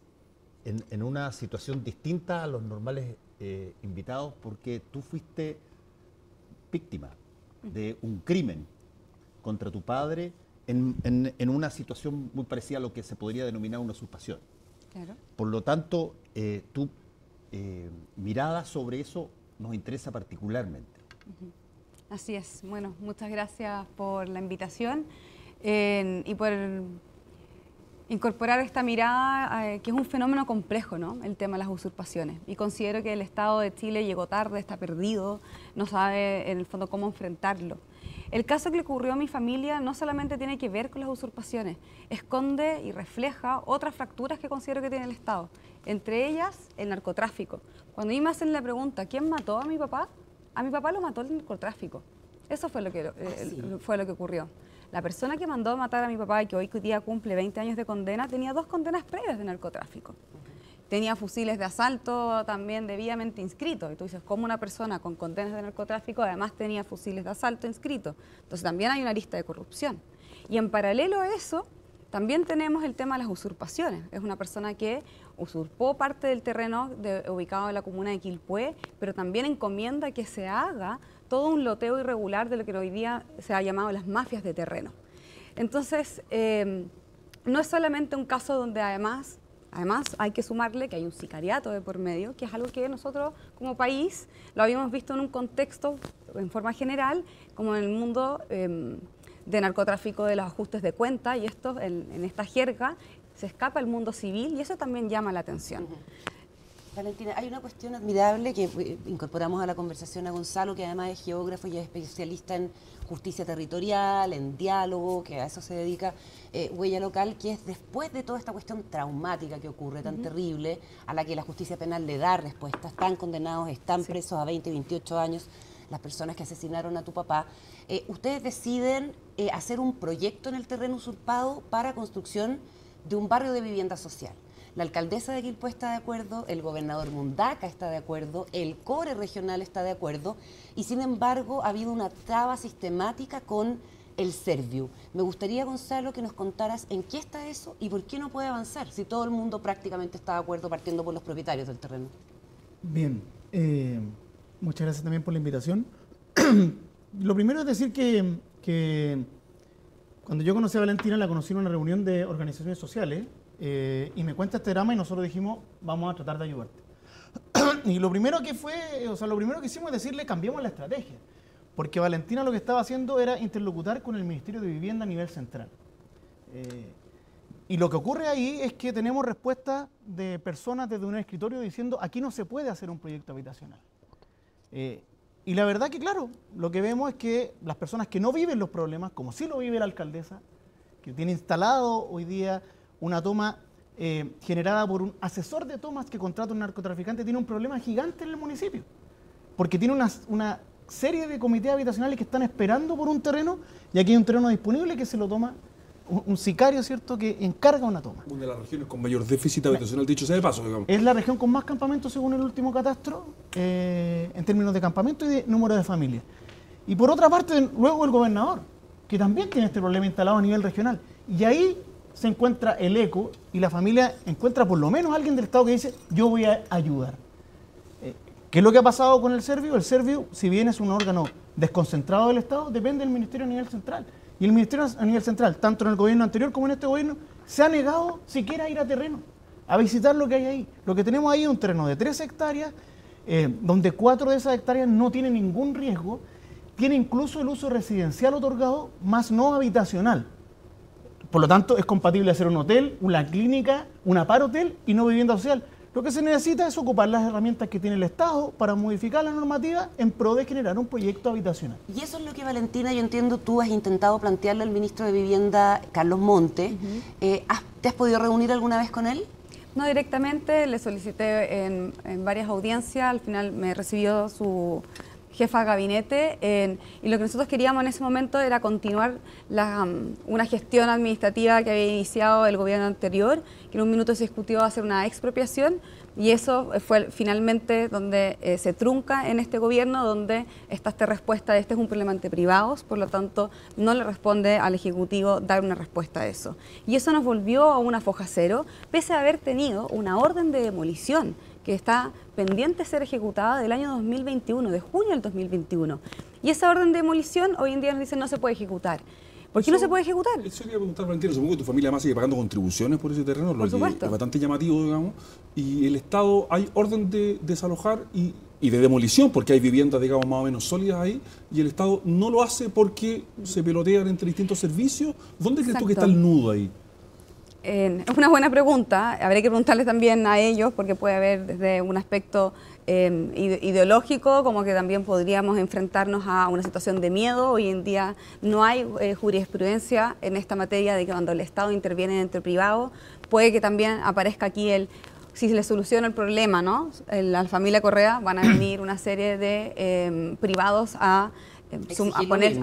en una situación distinta a los normales invitados porque tú fuiste víctima de un crimen contra tu padre en una situación muy parecida a lo que se podría denominar una usurpación. Claro. Por lo tanto, tu mirada sobre eso nos interesa particularmente. Así es. Bueno, muchas gracias por la invitación y por incorporar esta mirada, que es un fenómeno complejo, ¿no? El tema de las usurpaciones. Y considero que el Estado de Chile llegó tarde, está perdido, no sabe en el fondo cómo enfrentarlo. El caso que le ocurrió a mi familia no solamente tiene que ver con las usurpaciones, esconde y refleja otras fracturas que considero que tiene el Estado, entre ellas el narcotráfico. Cuando a mí me hacen la pregunta, ¿quién mató a mi papá lo mató el narcotráfico. Eso fue lo que, ocurrió. La persona que mandó a matar a mi papá y que hoy día cumple 20 años de condena, tenía dos condenas previas de narcotráfico. Tenía fusiles de asalto también debidamente inscritos. Y tú dices, ¿cómo una persona con condenas de narcotráfico además tenía fusiles de asalto inscritos? Entonces también hay una arista de corrupción. Y en paralelo a eso, también tenemos el tema de las usurpaciones. Es una persona que usurpó parte del terreno ubicado en la comuna de Quilpué, pero también encomienda que se haga todo un loteo irregular de lo que hoy día se ha llamado las mafias de terreno. Entonces, no es solamente un caso donde además hay que sumarle que hay un sicariato de por medio, que es algo que nosotros como país lo habíamos visto en un contexto, en forma general, como en el mundo de narcotráfico, de los ajustes de cuenta, y esto en esta jerga se escapa el mundo civil, y eso también llama la atención. Valentina, hay una cuestión admirable que incorporamos a la conversación a Gonzalo, que además es geógrafo y es especialista en justicia territorial, en diálogo, que a eso se dedica Huella Local, que es después de toda esta cuestión traumática que ocurre, tan terrible, a la que la justicia penal le da respuesta, están condenados, están presos a 20, 28 años, las personas que asesinaron a tu papá. Ustedes deciden hacer un proyecto en el terreno usurpado para construcción de un barrio de vivienda social. La alcaldesa de Quilpué está de acuerdo, el gobernador Mundaca está de acuerdo, el core regional está de acuerdo, y sin embargo ha habido una traba sistemática con el Serviu. Me gustaría, Gonzalo, que nos contaras en qué está eso y por qué no puede avanzar, si todo el mundo prácticamente está de acuerdo, partiendo por los propietarios del terreno. Bien, muchas gracias también por la invitación. Lo primero es decir que cuando yo conocí a Valentina, la conocí en una reunión de organizaciones sociales, y me cuenta este drama y nosotros dijimos, vamos a tratar de ayudarte. Y lo primero que hicimos es decirle, cambiemos la estrategia, porque Valentina lo que estaba haciendo era interlocutar con el Ministerio de Vivienda a nivel central. Y lo que ocurre ahí es que tenemos respuestas de personas desde un escritorio diciendo, aquí no se puede hacer un proyecto habitacional. Y la verdad que, claro, lo que vemos es que las personas que no viven los problemas, como sí lo vive la alcaldesa, que tiene instalado hoy día una toma generada por un asesor de tomas que contrata un narcotraficante, tiene un problema gigante en el municipio, porque tiene una serie de comités habitacionales que están esperando por un terreno, y aquí hay un terreno disponible que se lo toma un sicario, ¿cierto?, que encarga una toma. Una de las regiones con mayor déficit habitacional, dicho sea de paso, digamos. Es la región con más campamentos, según el último catastro, en términos de campamento y de número de familias. Y por otra parte, luego el gobernador, que también tiene este problema instalado a nivel regional. Y ahí se encuentra el eco, y la familia encuentra por lo menos a alguien del Estado que dice, yo voy a ayudar. ¿Qué es lo que ha pasado con el Serviu? El Serviu, si bien es un órgano desconcentrado del Estado, depende del Ministerio a nivel central. Y el Ministerio a nivel central, tanto en el gobierno anterior como en este gobierno, se ha negado siquiera a ir a terreno, a visitar lo que hay ahí. Lo que tenemos ahí es un terreno de 3 hectáreas, donde 4 de esas hectáreas no tienen ningún riesgo, tiene incluso el uso residencial otorgado, más no habitacional. Por lo tanto, es compatible hacer un hotel, una clínica, un apar-hotel y no vivienda social. Lo que se necesita es ocupar las herramientas que tiene el Estado para modificar la normativa en pro de generar un proyecto habitacional. Y eso es lo que, Valentina, yo entiendo, tú has intentado plantearle al ministro de Vivienda, Carlos Montes. ¿Te has podido reunir alguna vez con él? No directamente, le solicité en varias audiencias, al final me recibió su jefa de gabinete, y lo que nosotros queríamos en ese momento era continuar una gestión administrativa que había iniciado el gobierno anterior, que en un minuto se discutió hacer una expropiación, y eso fue finalmente donde se trunca en este gobierno, donde está esta respuesta de este es un problema entre privados, por lo tanto no le responde al Ejecutivo dar una respuesta a eso. Y eso nos volvió a una foja cero, pese a haber tenido una orden de demolición que está pendiente de ser ejecutada del año 2021, de junio del 2021. Y esa orden de demolición hoy en día nos dicen no se puede ejecutar. ¿Por qué no se puede ejecutar? Eso quería preguntar, Valentina, supongo que tu familia además sigue pagando contribuciones por ese terreno, por supuesto, lo que es bastante llamativo, digamos, y el Estado hay orden de desalojar y de demolición, porque hay viviendas, digamos, más o menos sólidas ahí, y el Estado no lo hace porque se pelotean entre distintos servicios. ¿Dónde crees tú que está el nudo ahí? Es una buena pregunta, habría que preguntarles también a ellos, porque puede haber desde un aspecto ideológico, como que también podríamos enfrentarnos a una situación de miedo. Hoy en día no hay jurisprudencia en esta materia de que cuando el Estado interviene entre privados, puede que también aparezca aquí el, si se le soluciona el problema, ¿no? La familia Correa van a venir una serie de privados a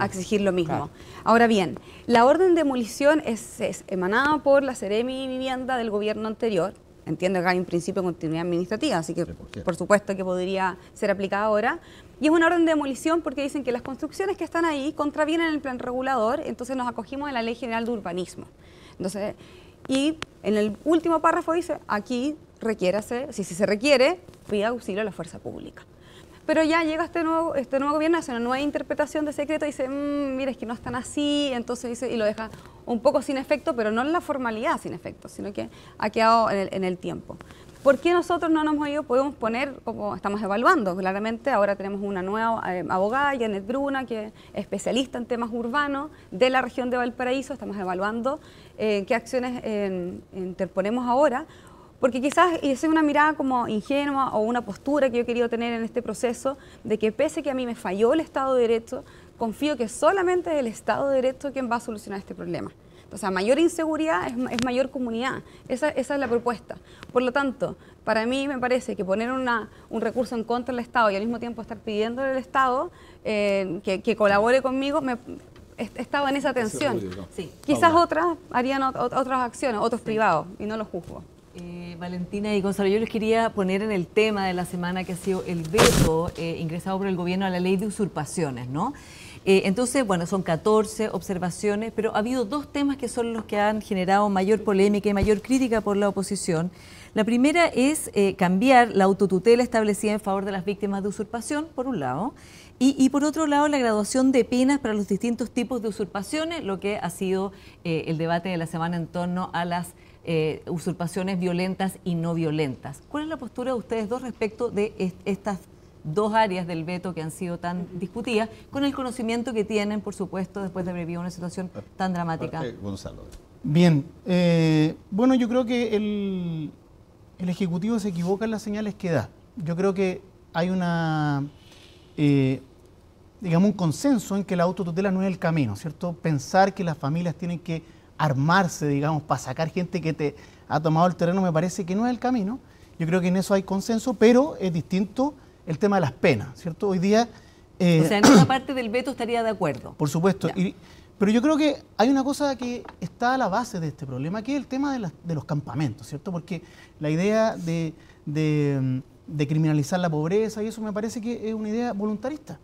exigir lo mismo. Claro. Ahora bien, la orden de demolición es emanada por la Seremi y Vivienda del gobierno anterior. Entiendo que hay un principio de continuidad administrativa, así que por supuesto que podría ser aplicada ahora. Y es una orden de demolición porque dicen que las construcciones que están ahí contravienen el plan regulador, entonces nos acogimos a la Ley General de Urbanismo. Entonces, y en el último párrafo dice, aquí requiérase, si se requiere, pida auxilio a la fuerza pública. Pero ya llega este nuevo gobierno, hace una nueva interpretación de secreto y dice, mira, es que no están así, entonces dice, y lo deja un poco sin efecto, pero no en la formalidad sin efecto, sino que ha quedado en el tiempo. ¿Por qué nosotros no nos hemos ido? Podemos poner, como estamos evaluando, claramente, ahora tenemos una nueva abogada, Janet Bruna, que es especialista en temas urbanos de la región de Valparaíso, estamos evaluando qué acciones interponemos ahora. Porque quizás es una mirada como ingenua o una postura que yo he querido tener en este proceso de que pese que a mí me falló el Estado de Derecho, confío que solamente es el Estado de Derecho quien va a solucionar este problema. Entonces, a mayor inseguridad es mayor comunidad. Esa es la propuesta. Por lo tanto, para mí me parece que poner un recurso en contra del Estado y al mismo tiempo estar pidiéndole al Estado que colabore conmigo... Estaba en esa tensión. Sí. Quizás otras harían otras acciones, otros privados, y no los juzgo. Valentina y Gonzalo, yo les quería poner en el tema de la semana que ha sido el veto ingresado por el gobierno a la ley de usurpaciones, ¿no? Entonces, bueno, son 14 observaciones, pero ha habido dos temas que son los que han generado mayor polémica y mayor crítica por la oposición. La primera es cambiar la autotutela establecida en favor de las víctimas de usurpación, por un lado, y por otro lado la graduación de penas para los distintos tipos de usurpaciones, lo que ha sido el debate de la semana en torno a las usurpaciones violentas y no violentas. ¿Cuál es la postura de ustedes dos respecto de estas dos áreas del veto que han sido tan discutidas, con el conocimiento que tienen, por supuesto, después de haber vivido una situación tan dramática? Gonzalo. Bien, bueno, yo creo que el Ejecutivo se equivoca en las señales que da. Yo creo que hay digamos, un consenso en que la autotutela no es el camino, ¿cierto? Pensar que las familias tienen que armarse, digamos, para sacar gente que te ha tomado el terreno, me parece que no es el camino. Yo creo que en eso hay consenso, pero es distinto el tema de las penas, ¿cierto? Hoy día... o sea, en una parte del veto estaría de acuerdo. Por supuesto. Y, pero yo creo que hay una cosa que está a la base de este problema, que es el tema de los campamentos, ¿cierto? Porque la idea de criminalizar la pobreza y eso me parece que es una idea voluntarista.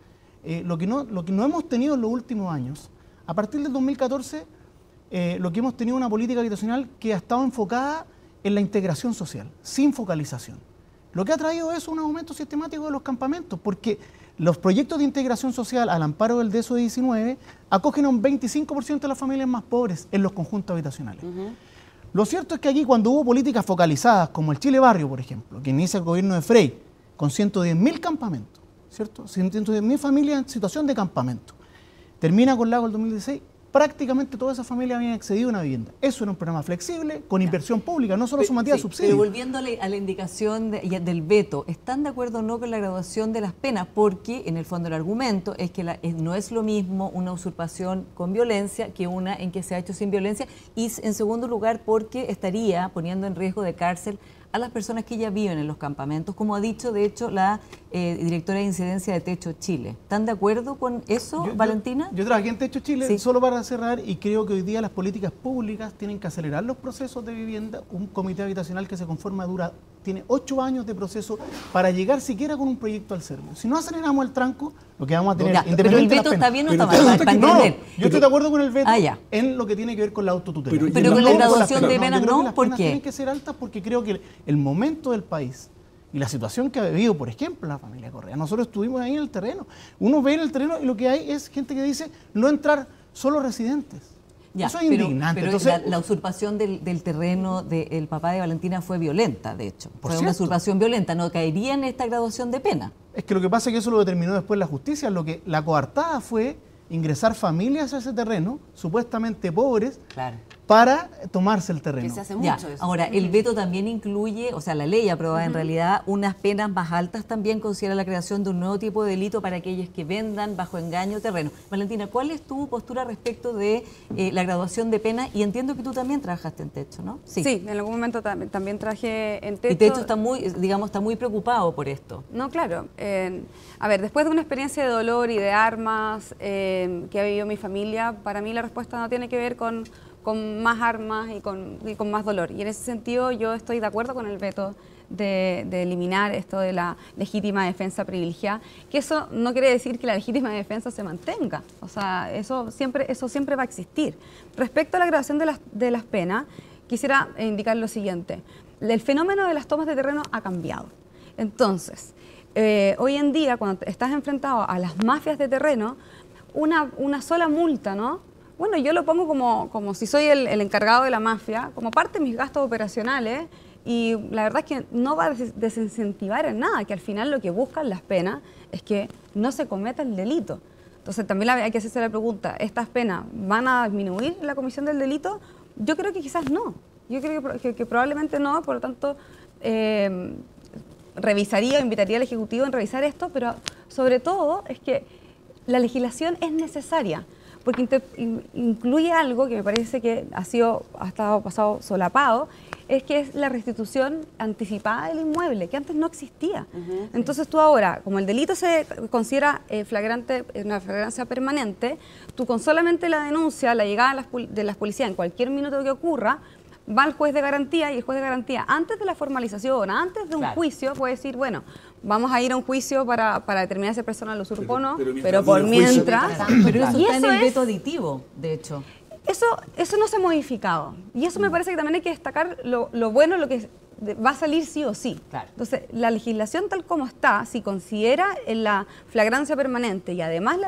Lo que no hemos tenido en los últimos años, a partir del 2014, lo que hemos tenido es una política habitacional que ha estado enfocada en la integración social, sin focalización. Lo que ha traído es un aumento sistemático de los campamentos, porque los proyectos de integración social al amparo del DESO 19 acogen a un 25% de las familias más pobres en los conjuntos habitacionales. Uh-huh. Lo cierto es que aquí, cuando hubo políticas focalizadas, como el Chile Barrio, por ejemplo, que inicia el gobierno de Frey, con 110.000 campamentos, ¿cierto? 110.000 familias en situación de campamento. Termina con Lago el 2016, prácticamente todas esas familias habían accedido a una vivienda. Eso era un programa flexible, con inversión pública, no solo sometida a subsidios. Pero volviendo a la indicación del veto, ¿están de acuerdo o no con la graduación de las penas? Porque, en el fondo, el argumento es que no es lo mismo una usurpación con violencia que una en que se ha hecho sin violencia. Y, en segundo lugar, porque estaría poniendo en riesgo de cárcel a las personas que ya viven en los campamentos, como ha dicho, de hecho, la directora de incidencia de Techo Chile. ¿Están de acuerdo con eso, Valentina? Yo trabajé en Techo Chile, sí, solo para cerrar, y creo que hoy día las políticas públicas tienen que acelerar los procesos de vivienda. Un comité habitacional que se conforma tiene 8 años de proceso para llegar siquiera con un proyecto al Serviu. Si no aceleramos el tranco, lo que vamos a tener... Ya, pero el veto está bien o está mal, para entender. No, yo estoy de acuerdo con el veto en lo que tiene que ver con la autotutela. Pero con la graduación de penas no, ¿por qué? Tienen que ser altas porque creo que... el momento del país y la situación que ha vivido, por ejemplo, la familia Correa. Nosotros estuvimos ahí en el terreno. Uno ve en el terreno y lo que hay es gente que dice no entrar solo residentes. Ya, eso es indignante. Pero entonces, la usurpación del terreno del papá de Valentina fue violenta, de hecho. Fue una usurpación violenta. ¿No caería en esta graduación de pena? Es que lo que pasa es que eso lo determinó después la justicia. Lo que la coartada fue ingresar familias a ese terreno, supuestamente pobres, para tomarse el terreno. Que se hace mucho eso. Ahora, el veto también incluye, o sea, la ley aprobada en realidad, unas penas más altas también considera la creación de un nuevo tipo de delito para aquellos que vendan bajo engaño terreno. Valentina, ¿cuál es tu postura respecto de la graduación de penas? Y entiendo que tú también trabajaste en Techo, ¿no? Sí, en algún momento también trabajé en Techo. Y Techo está muy, digamos, está muy preocupado por esto. No, claro. A ver, después de una experiencia de dolor y de armas que ha vivido mi familia, para mí la respuesta no tiene que ver con más armas y con más dolor. Y en ese sentido yo estoy de acuerdo con el veto de eliminar esto de la legítima defensa privilegiada, que eso no quiere decir que la legítima defensa se mantenga. O sea, eso siempre va a existir. Respecto a la graduación de las penas, quisiera indicar lo siguiente. El fenómeno de las tomas de terreno ha cambiado. Entonces, hoy en día, cuando estás enfrentado a las mafias de terreno, una sola multa, ¿no? Bueno, yo lo pongo como si soy el encargado de la mafia, como parte de mis gastos operacionales, y la verdad es que no va a desincentivar en nada, que al final lo que buscan las penas es que no se cometa el delito. Entonces también hay que hacerse la pregunta, ¿estas penas van a disminuir la comisión del delito? Yo creo que quizás no, yo creo que probablemente no, por lo tanto revisaría, invitaría al Ejecutivo en revisar esto, pero sobre todo es que la legislación es necesaria, porque incluye algo que me parece que ha estado solapado, es que es la restitución anticipada del inmueble, que antes no existía. Entonces tú ahora, como el delito se considera flagrante, una flagrancia permanente, tú con solamente la denuncia, la llegada de las policías en cualquier minuto que ocurra, va al juez de garantía y el juez de garantía, antes de la formalización, antes de un juicio, puede decir, bueno, vamos a ir a un juicio para determinar si esa persona lo usurpó o no, pero por mientras... Pero eso está en el veto aditivo, de hecho. Eso no se ha modificado. Y eso me parece que también hay que destacar lo bueno, lo que va a salir sí o sí. Claro. Entonces, la legislación tal como está, si considera la flagrancia permanente y además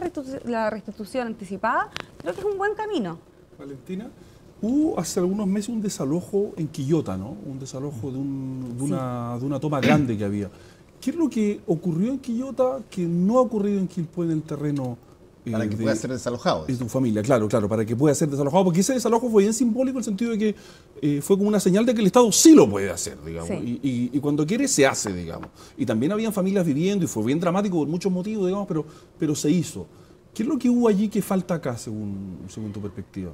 la restitución anticipada, creo que es un buen camino. Valentina... Hubo hace algunos meses un desalojo en Quillota, ¿no? Un desalojo de una toma grande que había. ¿Qué es lo que ocurrió en Quillota que no ha ocurrido en Quilpue, en el terreno? Para que pueda ser desalojado. De tu familia, claro, para que pueda ser desalojado. Porque ese desalojo fue bien simbólico en el sentido de que fue como una señal de que el Estado sí lo puede hacer, digamos. Sí. Y cuando quiere, se hace, digamos. Y también habían familias viviendo y fue bien dramático por muchos motivos, digamos, pero se hizo. ¿Qué es lo que hubo allí que falta acá, según tu perspectiva?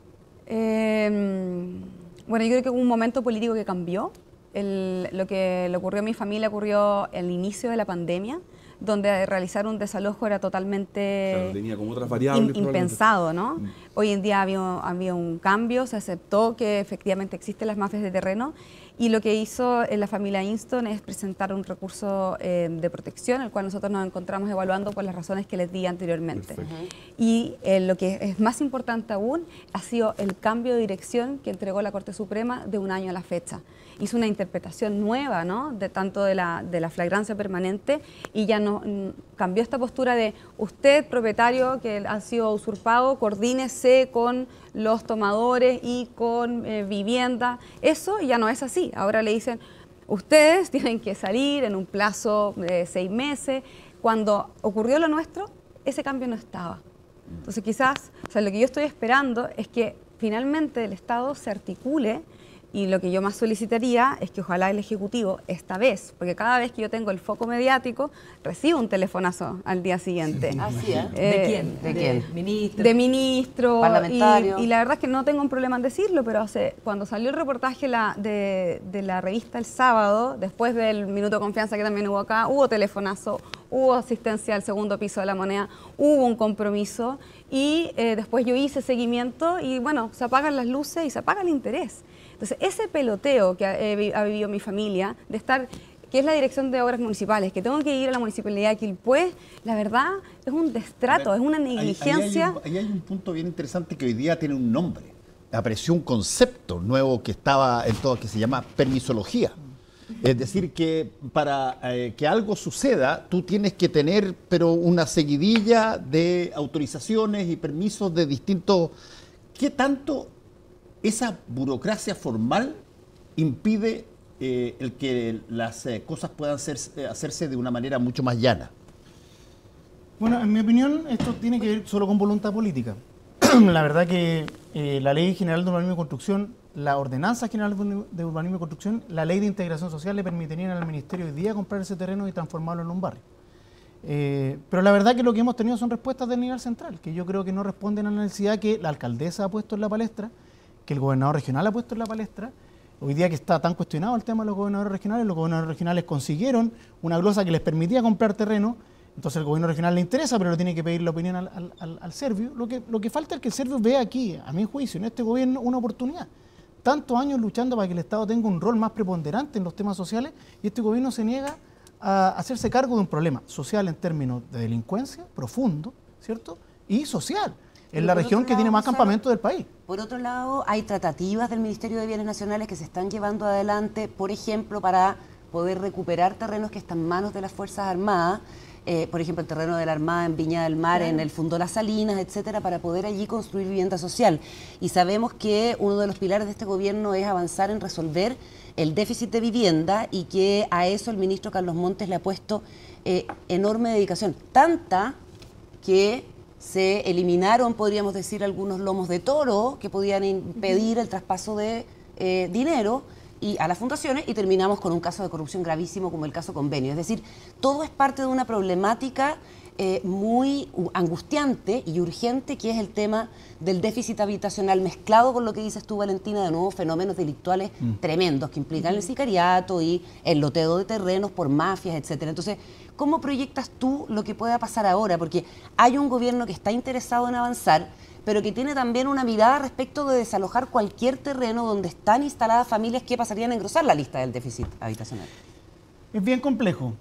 Bueno, yo creo que hubo un momento político que cambió. Lo que le ocurrió a mi familia ocurrió al inicio de la pandemia, donde realizar un desalojo era totalmente, claro, tenía como otras variables, impensado, ¿no? Mm. Hoy en día había un cambio, se aceptó que efectivamente existen las mafias de terreno, y lo que hizo la familia Inston es presentar un recurso de protección, el cual nosotros nos encontramos evaluando por las razones que les di anteriormente. Perfecto. Y lo que es más importante aún ha sido el cambio de dirección que entregó la Corte Suprema de un año a la fecha. Hizo una interpretación nueva, ¿no?, de tanto de la flagrancia permanente, y ya no cambió esta postura de usted, propietario que ha sido usurpado, coordínese con los tomadores y con vivienda. Eso ya no es así. Ahora le dicen, ustedes tienen que salir en un plazo de 6 meses. Cuando ocurrió lo nuestro, ese cambio no estaba. Entonces quizás, o sea, lo que yo estoy esperando es que finalmente el Estado se articule, y lo que yo más solicitaría es que ojalá el Ejecutivo, esta vez, porque cada vez que yo tengo el foco mediático, recibo un telefonazo al día siguiente. Así es. ¿De quién? ¿De quién? Ministro. De ministro. Parlamentario. Y la verdad es que no tengo un problema en decirlo, pero cuando salió el reportaje de la revista el sábado, después del minuto de confianza que también hubo acá, hubo telefonazo, hubo asistencia al segundo piso de La Moneda, hubo un compromiso, y después yo hice seguimiento, y bueno, se apagan las luces y se apaga el interés. Entonces, ese peloteo que ha vivido mi familia, de estar, que es la dirección de obras municipales, que tengo que ir a la municipalidad de Quilpué, la verdad es un destrato, es una negligencia. Ahí hay un punto bien interesante que hoy día tiene un nombre. Apareció un concepto nuevo que estaba en todo, que se llama permisología. Es decir, que para que algo suceda, tú tienes que tener, pero una seguidilla de autorizaciones y permisos de distintos. ¿Qué tanto esa burocracia formal impide el que las cosas puedan hacerse de una manera mucho más llana? Bueno, en mi opinión, esto tiene que ver solo con voluntad política. La verdad que la Ley General de Urbanismo y Construcción, la Ordenanza General de Urbanismo y Construcción, la Ley de Integración Social le permitirían al Ministerio hoy día comprar ese terreno y transformarlo en un barrio. Pero la verdad que lo que hemos tenido son respuestas del nivel central, que yo creo que no responden a la necesidad que la alcaldesa ha puesto en la palestra, que el gobernador regional ha puesto en la palestra. Hoy día que está tan cuestionado el tema de los gobernadores regionales consiguieron una glosa que les permitía comprar terreno, entonces el gobierno regional le interesa, pero le tiene que pedir la opinión al Serviu. Lo que falta es que el Serviu vea aquí, a mi juicio, en este gobierno, una oportunidad. Tantos años luchando para que el Estado tenga un rol más preponderante en los temas sociales, y este gobierno se niega a hacerse cargo de un problema social en términos de delincuencia, profundo, ¿cierto?, y social. Es la región que tiene más campamentos del país. Por otro lado, hay tratativas del Ministerio de Bienes Nacionales que se están llevando adelante, por ejemplo, para poder recuperar terrenos que están en manos de las Fuerzas Armadas, por ejemplo, el terreno de la Armada en Viña del Mar, en el Fundo Las Salinas, etcétera, para poder allí construir vivienda social. Y sabemos que uno de los pilares de este gobierno es avanzar en resolver el déficit de vivienda, y que a eso el ministro Carlos Montes le ha puesto enorme dedicación. Tanta que se eliminaron, podríamos decir, algunos lomos de toro que podían impedir el traspaso de dinero y a las fundaciones, y terminamos con un caso de corrupción gravísimo como el caso Convenio. Es decir, todo es parte de una problemática muy angustiante y urgente, que es el tema del déficit habitacional, mezclado con lo que dices tú, Valentina, de nuevos fenómenos delictuales tremendos que implican el sicariato y el loteo de terrenos por mafias, etcétera. Entonces, ¿cómo proyectas tú lo que pueda pasar ahora? Porque hay un gobierno que está interesado en avanzar, pero que tiene también una mirada respecto de desalojar cualquier terreno donde están instaladas familias que pasarían a engrosar la lista del déficit habitacional. Es bien complejo.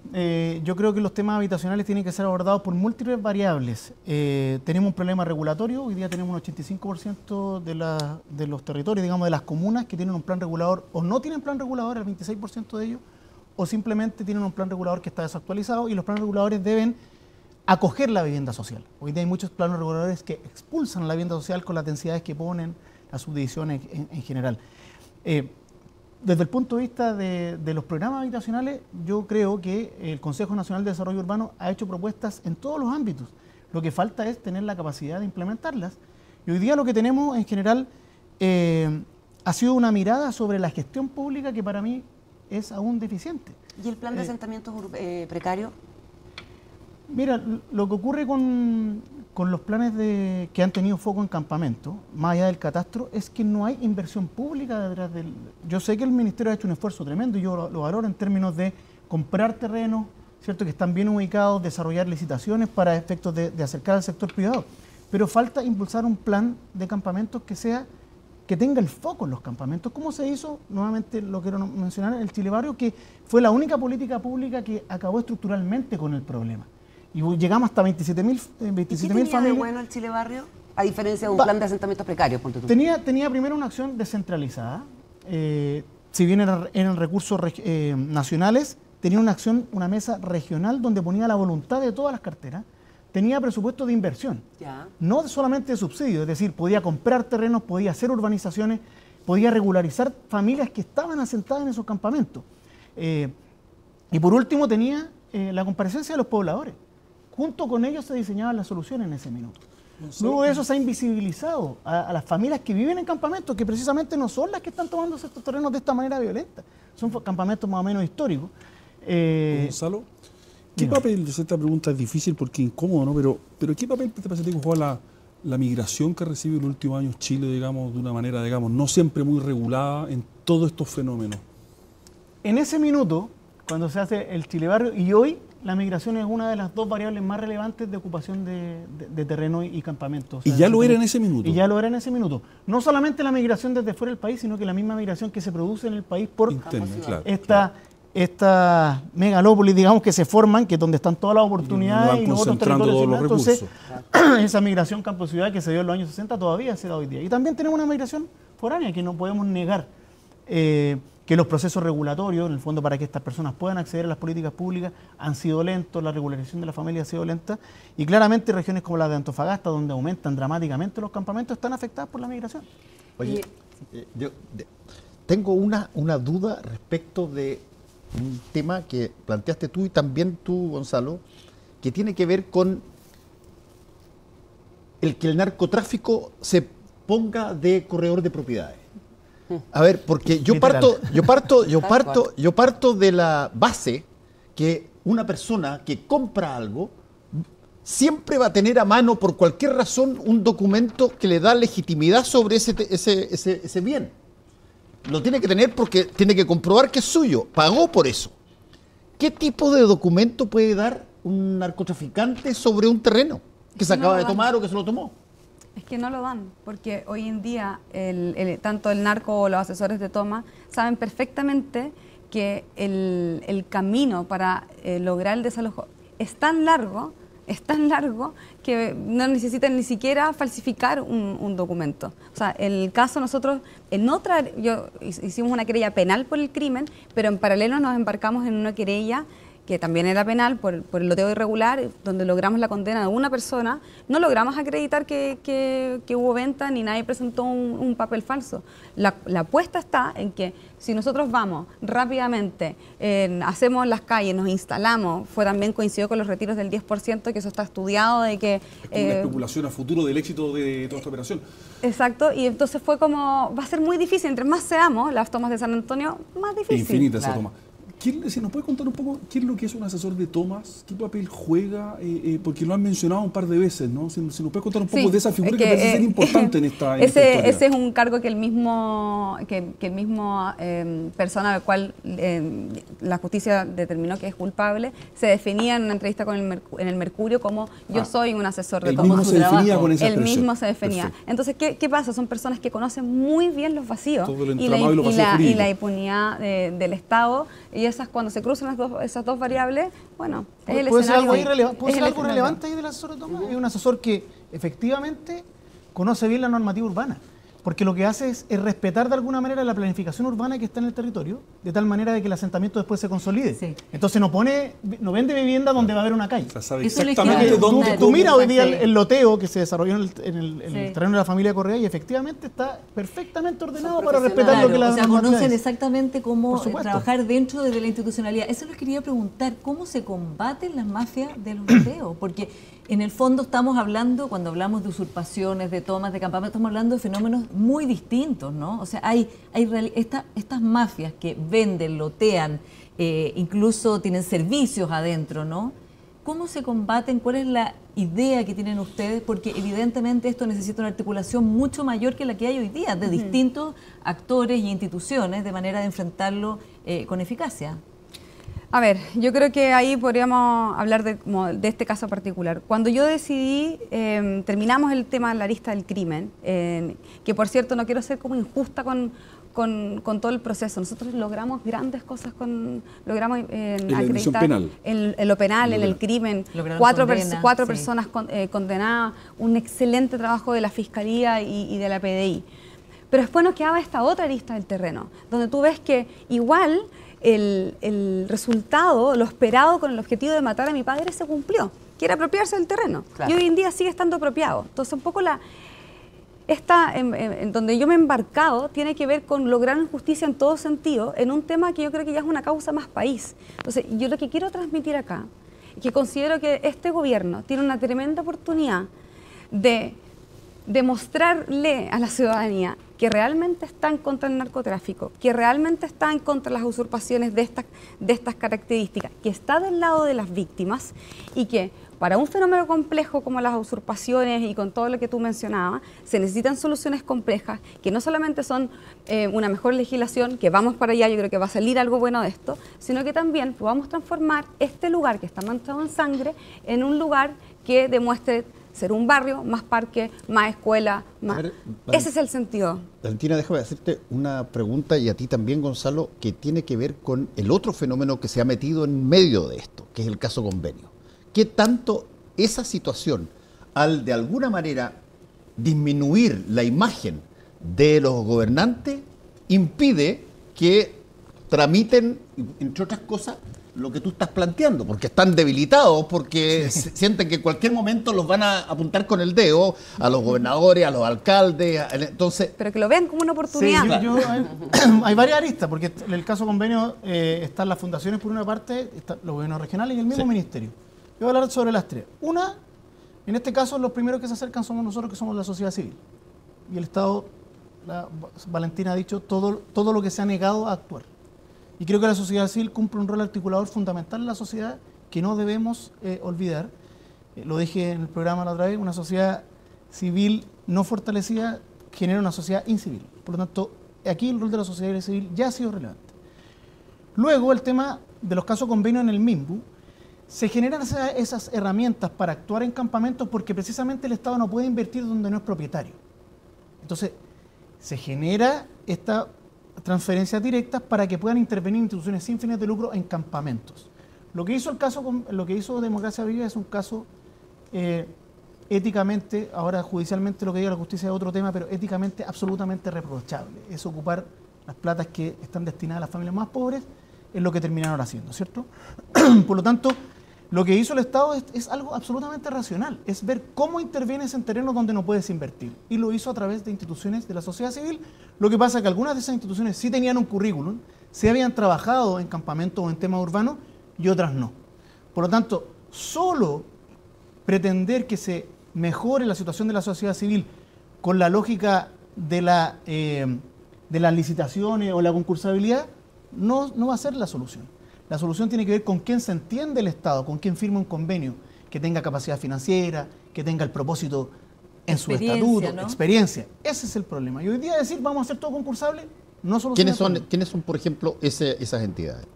Yo creo que los temas habitacionales tienen que ser abordados por múltiples variables. Tenemos un problema regulatorio. Hoy día tenemos un 85% de los territorios, digamos, de las comunas que tienen un plan regulador, o no tienen plan regulador, el 26% de ellos, o simplemente tienen un plan regulador que está desactualizado, y los planes reguladores deben acoger la vivienda social. Hoy día hay muchos planes reguladores que expulsan la vivienda social con las densidades que ponen, las subdivisiones en general. Desde el punto de vista de los programas habitacionales, yo creo que el Consejo Nacional de Desarrollo Urbano ha hecho propuestas en todos los ámbitos. Lo que falta es tener la capacidad de implementarlas. Y hoy día lo que tenemos en general ha sido una mirada sobre la gestión pública que para mí es aún deficiente. ¿Y el plan de asentamientos precario? Mira, lo que ocurre con, con los planes que han tenido foco en campamento, más allá del catastro, es que no hay inversión pública detrás del... Yo sé que el Ministerio ha hecho un esfuerzo tremendo, y yo lo valoro en términos de comprar terrenos, ¿cierto?, que están bien ubicados, desarrollar licitaciones para efectos de acercar al sector privado, pero falta impulsar un plan de campamentos que tenga el foco en los campamentos. ¿Cómo se hizo? Nuevamente lo quiero mencionar, el Chile Barrio, que fue la única política pública que acabó estructuralmente con el problema. Y llegamos hasta 27.000 familias. ¿Qué tenía de bueno el Chile Barrio, a diferencia de un plan de asentamientos precarios? Tenía primero una acción descentralizada. Si bien eran recursos nacionales, tenía una acción, una mesa regional donde ponía la voluntad de todas las carteras. Tenía presupuesto de inversión, ya, no solamente de subsidio, es decir, podía comprar terrenos, podía hacer urbanizaciones, podía regularizar familias que estaban asentadas en esos campamentos. Y por último tenía la comparecencia de los pobladores. Junto con ellos se diseñaban las soluciones en ese minuto. Luego de eso se ha invisibilizado a las familias que viven en campamentos, que precisamente no son las que están tomando estos terrenos de esta manera violenta. Son campamentos más o menos históricos. Gonzalo, ¿qué papel, esta pregunta es difícil porque incómodo, ¿no? Pero ¿qué papel te parece que jugó la migración que recibe en los últimos años Chile, digamos, de una manera, digamos, no siempre muy regulada en todos estos fenómenos? En ese minuto, cuando se hace el Chile Barrio, y hoy, la migración es una de las dos variables más relevantes de ocupación de terreno y campamentos. O sea, y ya lo era en ese minuto. Y ya lo era en ese minuto. No solamente la migración desde fuera del país, sino que la misma migración que se produce en el país por estas megalópolis, digamos, que se forman, que es donde están todas las oportunidades y los otros territorios. Todos los recursos. Entonces, esa migración campo-ciudad que se dio en los años 60 todavía se da hoy día. Y también tenemos una migración foránea que no podemos negar. Que los procesos regulatorios, en el fondo, para que estas personas puedan acceder a las políticas públicas han sido lentos, la regularización de la familia ha sido lenta, y claramente regiones como la de Antofagasta, donde aumentan dramáticamente los campamentos, están afectadas por la migración. Oye, yo tengo una duda respecto de un tema que planteaste tú y también tú, Gonzalo, que tiene que ver con el que el narcotráfico se ponga de corredor de propiedades. A ver, porque yo parto de la base que una persona que compra algo siempre va a tener a mano, por cualquier razón, un documento que le da legitimidad sobre ese bien. Lo tiene que tener porque tiene que comprobar que es suyo, pagó por eso. ¿Qué tipo de documento puede dar un narcotraficante sobre un terreno que se acaba de tomar o que se lo tomó? Es que no lo dan, porque hoy en día tanto el narco o los asesores de toma saben perfectamente que el camino para lograr el desalojo es tan largo que no necesitan ni siquiera falsificar un documento. O sea, el caso nosotros, hicimos una querella penal por el crimen, pero en paralelo nos embarcamos en una querella que también era penal por el loteo irregular, donde logramos la condena de una persona. No logramos acreditar que hubo venta, ni nadie presentó un papel falso. La apuesta está en que si nosotros vamos rápidamente, hacemos las calles, nos instalamos, también coincidió con los retiros del 10%, que eso está estudiado, de que... Es una especulación a futuro del éxito de toda esta operación. Exacto, y entonces fue como, va a ser muy difícil, entre más seamos las tomas de San Antonio, más difícil. Infinita esa toma. ¿Si nos puede contar un poco qué es lo que es un asesor de tomas? ¿Qué papel juega? Porque lo han mencionado un par de veces, ¿no? Si nos puede contar un poco de esa figura que parece ser importante en esta historia. Ese es un cargo que el mismo persona al cual la justicia determinó que es culpable, se definía en una entrevista en el Mercurio como yo soy un asesor de tomas. Él mismo se definía. Perfecto. Entonces, ¿qué pasa? Son personas que conocen muy bien los vacíos y la impunidad del Estado, y cuando se cruzan esas dos variables, bueno, es el escenario. ¿Puede ser algo relevante ahí del asesor de toma? Es un asesor que efectivamente conoce bien la normativa urbana, porque lo que hace es respetar de alguna manera la planificación urbana que está en el territorio, de tal manera de que el asentamiento después se consolide. Sí. Entonces no vende vivienda donde va a haber una calle. O sea, sabe exactamente dónde. Tú miras hoy día el loteo que se desarrolló en el terreno de la familia Correa y efectivamente está perfectamente ordenado para respetar lo que la normativa. O sea, conocen exactamente cómo trabajar dentro de la institucionalidad. Eso les quería preguntar, ¿cómo se combaten las mafias de los loteos? Porque en el fondo estamos hablando, cuando hablamos de usurpaciones, de tomas, de campamentos, estamos hablando de fenómenos muy distintos, ¿no? O sea, estas mafias que venden, lotean, incluso tienen servicios adentro, ¿no? ¿Cómo se combaten? ¿Cuál es la idea que tienen ustedes? Porque evidentemente esto necesita una articulación mucho mayor que la que hay hoy día, de distintos actores y instituciones, de manera de enfrentarlo con eficacia. A ver, yo creo que ahí podríamos hablar de este caso particular. Cuando yo decidí, terminamos el tema de la lista del crimen, que por cierto no quiero ser como injusta con todo el proceso. Nosotros logramos grandes cosas, logramos acreditar en lo penal, en el crimen, cuatro personas condenadas, un excelente trabajo de la Fiscalía y de la PDI. Pero después nos quedaba esta otra lista del terreno, donde tú ves que igual... El resultado, lo esperado con el objetivo de matar a mi padre se cumplió, que era apropiarse del terreno. Claro. Y hoy en día sigue estando apropiado. Entonces un poco donde yo me he embarcado tiene que ver con lograr justicia en todo sentido, en un tema que yo creo que ya es una causa más país. Entonces yo lo que quiero transmitir acá, que considero que este gobierno tiene una tremenda oportunidad de demostrarle a la ciudadanía que realmente está en contra del narcotráfico, que realmente está en contra de las usurpaciones de estas características, que está del lado de las víctimas y que para un fenómeno complejo como las usurpaciones y con todo lo que tú mencionabas, se necesitan soluciones complejas que no solamente son una mejor legislación, que vamos para allá, yo creo que va a salir algo bueno de esto, sino que también podamos transformar este lugar que está manchado en sangre en un lugar que demuestre ser un barrio, más parque, más escuela, más... Ver, ese es el sentido. Valentina, déjame hacerte una pregunta, y a ti también, Gonzalo, que tiene que ver con el otro fenómeno que se ha metido en medio de esto, que es el caso Convenio. ¿Qué tanto esa situación, al de alguna manera disminuir la imagen de los gobernantes, impide que tramiten, entre otras cosas, lo que tú estás planteando? Porque están debilitados, porque sienten que en cualquier momento los van a apuntar con el dedo a los gobernadores, a los alcaldes, entonces... Pero que lo vean como una oportunidad. Sí, hay varias aristas, porque en el caso Convenio están las fundaciones por una parte, están los gobiernos regionales y el mismo ministerio. Yo voy a hablar sobre las tres. Una, en este caso los primeros que se acercan somos nosotros, que somos la sociedad civil. Y el Estado, Valentina ha dicho, todo lo que se ha negado a actuar. Y creo que la sociedad civil cumple un rol articulador fundamental en la sociedad que no debemos olvidar. Lo dije en el programa la otra vez, una sociedad civil no fortalecida genera una sociedad incivil. Por lo tanto, aquí el rol de la sociedad civil ya ha sido relevante. Luego, el tema de los casos Convenio en el Minbu, se generan esas herramientas para actuar en campamentos porque precisamente el Estado no puede invertir donde no es propietario. Entonces, se genera esta... transferencias directas para que puedan intervenir instituciones sin fines de lucro en campamentos. Lo que hizo Democracia Viva es un caso éticamente, ahora judicialmente lo que diga la justicia es otro tema, pero éticamente absolutamente reprochable. Es ocupar las platas que están destinadas a las familias más pobres, es lo que terminaron haciendo, ¿cierto? Por lo tanto, lo que hizo el Estado es algo absolutamente racional, es ver cómo intervienes en terrenos donde no puedes invertir. Y lo hizo a través de instituciones de la sociedad civil. Lo que pasa es que algunas de esas instituciones sí tenían un currículum, sí habían trabajado en campamentos o en temas urbanos y otras no. Por lo tanto, solo pretender que se mejore la situación de la sociedad civil con la lógica de las licitaciones o la concursabilidad no va a ser la solución. La solución tiene que ver con quién se entiende el Estado, con quién firma un convenio, que tenga capacidad financiera, que tenga el propósito en su estatuto, ¿no? Experiencia. Ese es el problema. Y hoy día decir vamos a hacer todo concursable, no soluciona. ¿Quiénes son, por ejemplo, esas entidades?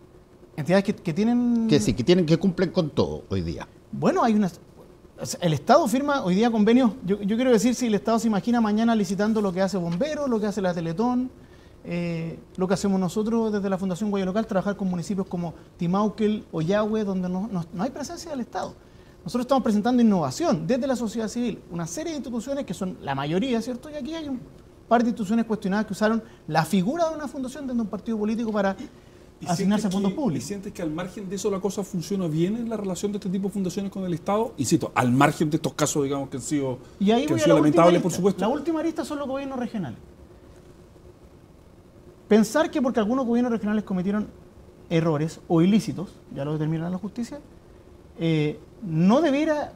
Entidades que tienen... Que sí, que cumplen con todo hoy día. Bueno, hay unas... El Estado firma hoy día convenios... Yo quiero decir, si el Estado se imagina mañana licitando lo que hace Bomberos, lo que hace la Teletón... lo que hacemos nosotros desde la Fundación Huella Social, trabajar con municipios como Timauquel, Ollagüe, donde no hay presencia del Estado. Nosotros estamos presentando innovación desde la sociedad civil, una serie de instituciones que son la mayoría, ¿cierto? Y aquí hay un par de instituciones cuestionadas que usaron la figura de una fundación desde un partido político para asignarse a fondos públicos. ¿Y sientes que al margen de eso la cosa funciona bien en la relación de este tipo de fundaciones con el Estado? Insisto, al margen de estos casos, digamos, que han sido, lamentables, por supuesto. La última arista son los gobiernos regionales. Pensar que porque algunos gobiernos regionales cometieron errores o ilícitos, ya lo determinará la justicia, no debiera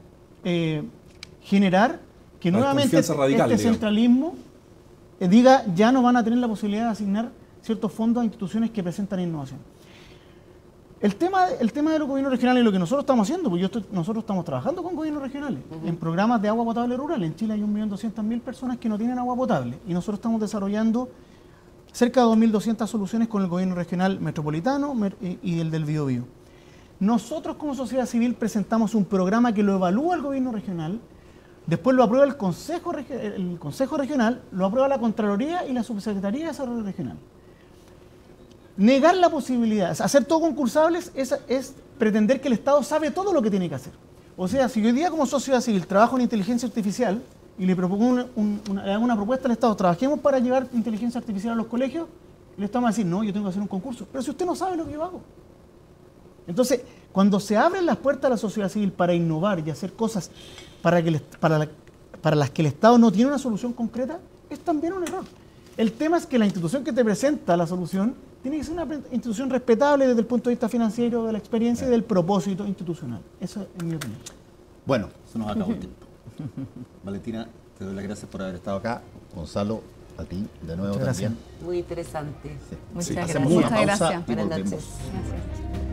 generar que nuevamente este centralismo diga ya no van a tener la posibilidad de asignar ciertos fondos a instituciones que presentan innovación. El tema de los gobiernos regionales es lo que nosotros estamos haciendo, porque nosotros estamos trabajando con gobiernos regionales en programas de agua potable rural. En Chile hay 1.200.000 personas que no tienen agua potable y nosotros estamos desarrollando cerca de 2.200 soluciones con el gobierno regional metropolitano y el del Biobío. Nosotros como sociedad civil presentamos un programa que lo evalúa el gobierno regional, después lo aprueba el Consejo Regional, lo aprueba la Contraloría y la Subsecretaría de Desarrollo Regional. Negar la posibilidad, hacer todo concursables, es pretender que el Estado sabe todo lo que tiene que hacer. O sea, si hoy día como sociedad civil trabajo en inteligencia artificial y le propongo una propuesta al Estado, trabajemos para llevar inteligencia artificial a los colegios, le estamos a decir, no, yo tengo que hacer un concurso. Pero si usted no sabe lo que yo hago. Entonces, cuando se abren las puertas a la sociedad civil para innovar y hacer cosas para las que el Estado no tiene una solución concreta, es también un error. El tema es que la institución que te presenta la solución tiene que ser una institución respetable desde el punto de vista financiero, de la experiencia y del propósito institucional. Eso es mi opinión. Bueno, se nos acabó el tiempo. Valentina, te doy las gracias por haber estado acá. Gonzalo, a ti de nuevo también. Muy interesante. Sí. Muchas gracias. Hacemos una pausa y volvemos. Buenas noches. Gracias.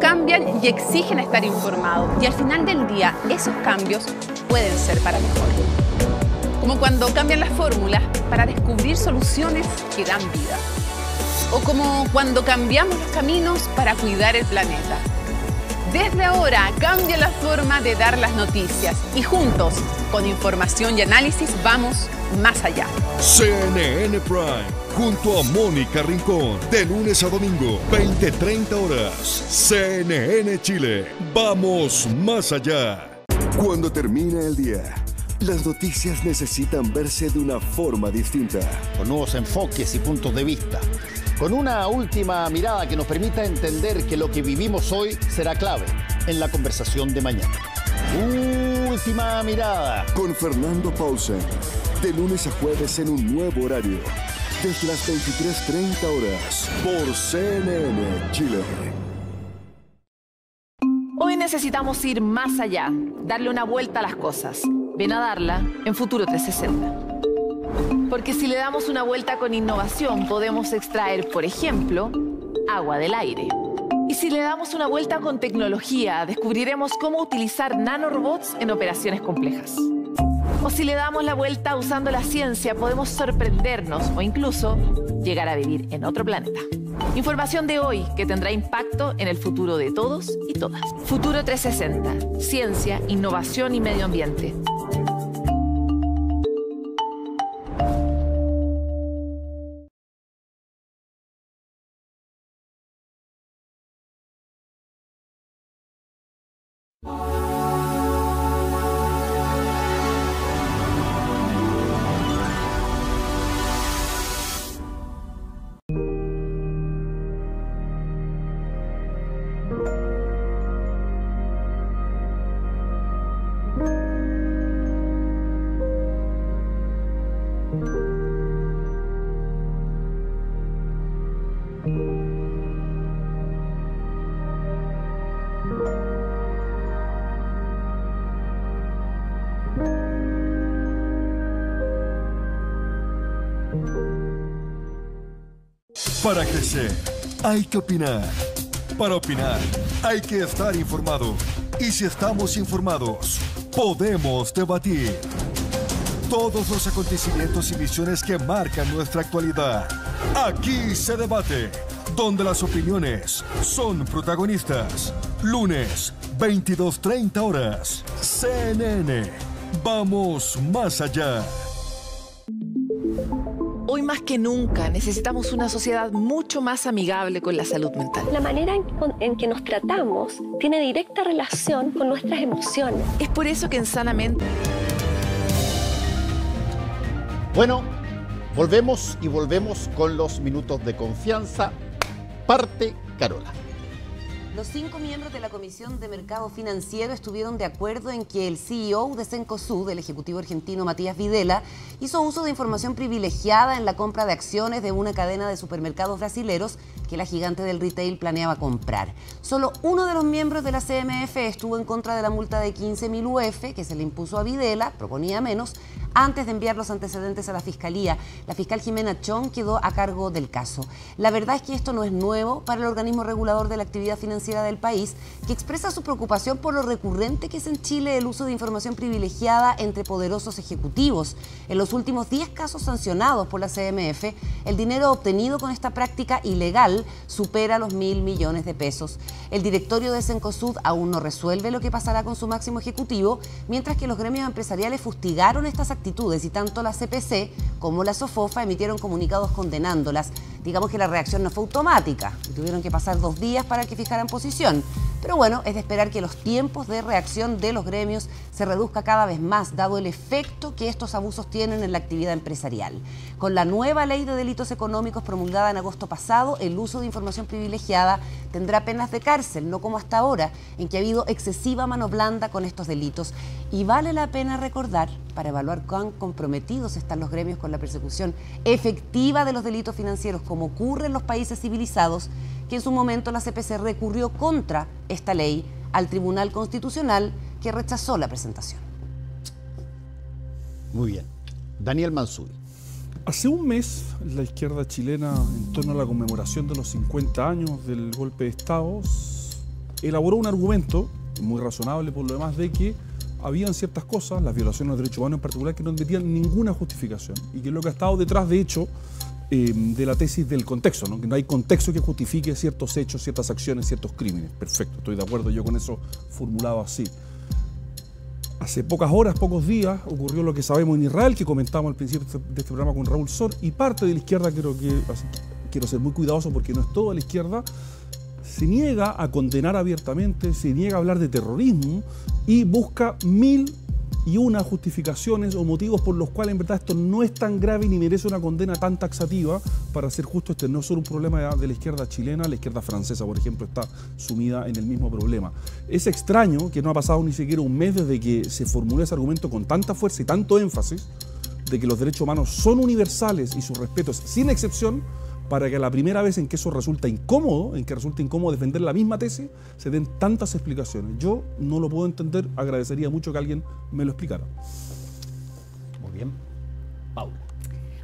Cambian y exigen estar informados, y al final del día esos cambios pueden ser para mejor. Como cuando cambian las fórmulas para descubrir soluciones que dan vida. O como cuando cambiamos los caminos para cuidar el planeta. Desde ahora cambia la forma de dar las noticias y juntos, con información y análisis, vamos más allá. CNN Prime. Junto a Mónica Rincón, de lunes a domingo, 20:30 horas, CNN Chile. Vamos más allá. Cuando termina el día, las noticias necesitan verse de una forma distinta. Con nuevos enfoques y puntos de vista. Con una última mirada que nos permita entender que lo que vivimos hoy será clave en la conversación de mañana. Última mirada. Con Fernando Paulsen, de lunes a jueves en un nuevo horario. Desde las 23:30 horas por CNN Chile. Hoy necesitamos ir más allá, darle una vuelta a las cosas. Ven a darla en Futuro 360. Porque si le damos una vuelta con innovación, podemos extraer, por ejemplo, agua del aire. Y si le damos una vuelta con tecnología, descubriremos cómo utilizar nanorobots en operaciones complejas. O si le damos la vuelta usando la ciencia, podemos sorprendernos o incluso llegar a vivir en otro planeta. Información de hoy que tendrá impacto en el futuro de todos y todas. Futuro 360. Ciencia, innovación y medio ambiente. Para crecer, hay que opinar. Para opinar, hay que estar informado. Y si estamos informados, podemos debatir. Todos los acontecimientos y visiones que marcan nuestra actualidad. Aquí se debate, donde las opiniones son protagonistas. Lunes, 22:30 horas, CNN Vamos más allá. Hoy más que nunca necesitamos una sociedad mucho más amigable con la salud mental. La manera en que nos tratamos tiene directa relación con nuestras emociones. Es por eso que en Sanamente... Bueno, volvemos con los minutos de confianza. Parte Carola. Los 5 miembros de la Comisión de Mercado Financiero estuvieron de acuerdo en que el CEO de Cencosud, el ejecutivo argentino Matías Videla, hizo uso de información privilegiada en la compra de acciones de una cadena de supermercados brasileros que la gigante del retail planeaba comprar. Solo uno de los miembros de la CMF estuvo en contra de la multa de 15.000 UF que se le impuso a Videla, proponía menos, antes de enviar los antecedentes a la Fiscalía. La fiscal Jimena Chong quedó a cargo del caso. La verdad es que esto no es nuevo para el organismo regulador de la actividad financiera del país, que expresa su preocupación por lo recurrente que es en Chile el uso de información privilegiada entre poderosos ejecutivos. En los últimos 10 casos sancionados por la CMF, el dinero obtenido con esta práctica ilegal supera los 1.000 millones de pesos. El directorio de Cencosud aún no resuelve lo que pasará con su máximo ejecutivo, mientras que los gremios empresariales fustigaron estas actitudes y tanto la CPC como la SOFOFA emitieron comunicados condenándolas. Digamos que la reacción no fue automática y tuvieron que pasar 2 días para que fijaran posición. Pero bueno, es de esperar que los tiempos de reacción de los gremios se reduzca cada vez más, dado el efecto que estos abusos tienen en la actividad empresarial. Con la nueva ley de delitos económicos promulgada en agosto pasado, el uso de información privilegiada tendrá penas de cárcel, no como hasta ahora, en que ha habido excesiva mano blanda con estos delitos. Y vale la pena recordar, para evaluar cuán comprometidos están los gremios con la persecución efectiva de los delitos financieros, como ocurre en los países civilizados, que en su momento la CPC recurrió contra esta ley al Tribunal Constitucional, que rechazó la presentación. Muy bien. Daniel Mansubi. Hace un mes, la izquierda chilena, en torno a la conmemoración de los 50 años del golpe de Estado, elaboró un argumento, muy razonable por lo demás, de que habían ciertas cosas, las violaciones a los derechos humanos en particular, que no tenían ninguna justificación, y que lo que ha estado detrás, de hecho, de la tesis del contexto, ¿no? Que no hay contexto que justifique ciertos hechos, ciertas acciones, ciertos crímenes. Perfecto, estoy de acuerdo yo con eso formulado así. Hace pocas horas, pocos días, ocurrió lo que sabemos en Israel, que comentamos al principio de este programa con Raúl Sohr, y parte de la izquierda, creo que quiero ser muy cuidadoso porque no es toda la izquierda, se niega a condenar abiertamente, se niega a hablar de terrorismo y busca 1.000 y una justificaciones o motivos por los cuales en verdad esto no es tan grave ni merece una condena tan taxativa. Para ser justo, este no es solo un problema de la izquierda chilena, la izquierda francesa, por ejemplo, está sumida en el mismo problema. Es extraño que no ha pasado ni siquiera un mes desde que se formuló ese argumento con tanta fuerza y tanto énfasis de que los derechos humanos son universales y sus respetos sin excepción, para que la primera vez en que eso resulta incómodo, en que resulta incómodo defender la misma tesis, se den tantas explicaciones. Yo no lo puedo entender, agradecería mucho que alguien me lo explicara. Muy bien. Paula.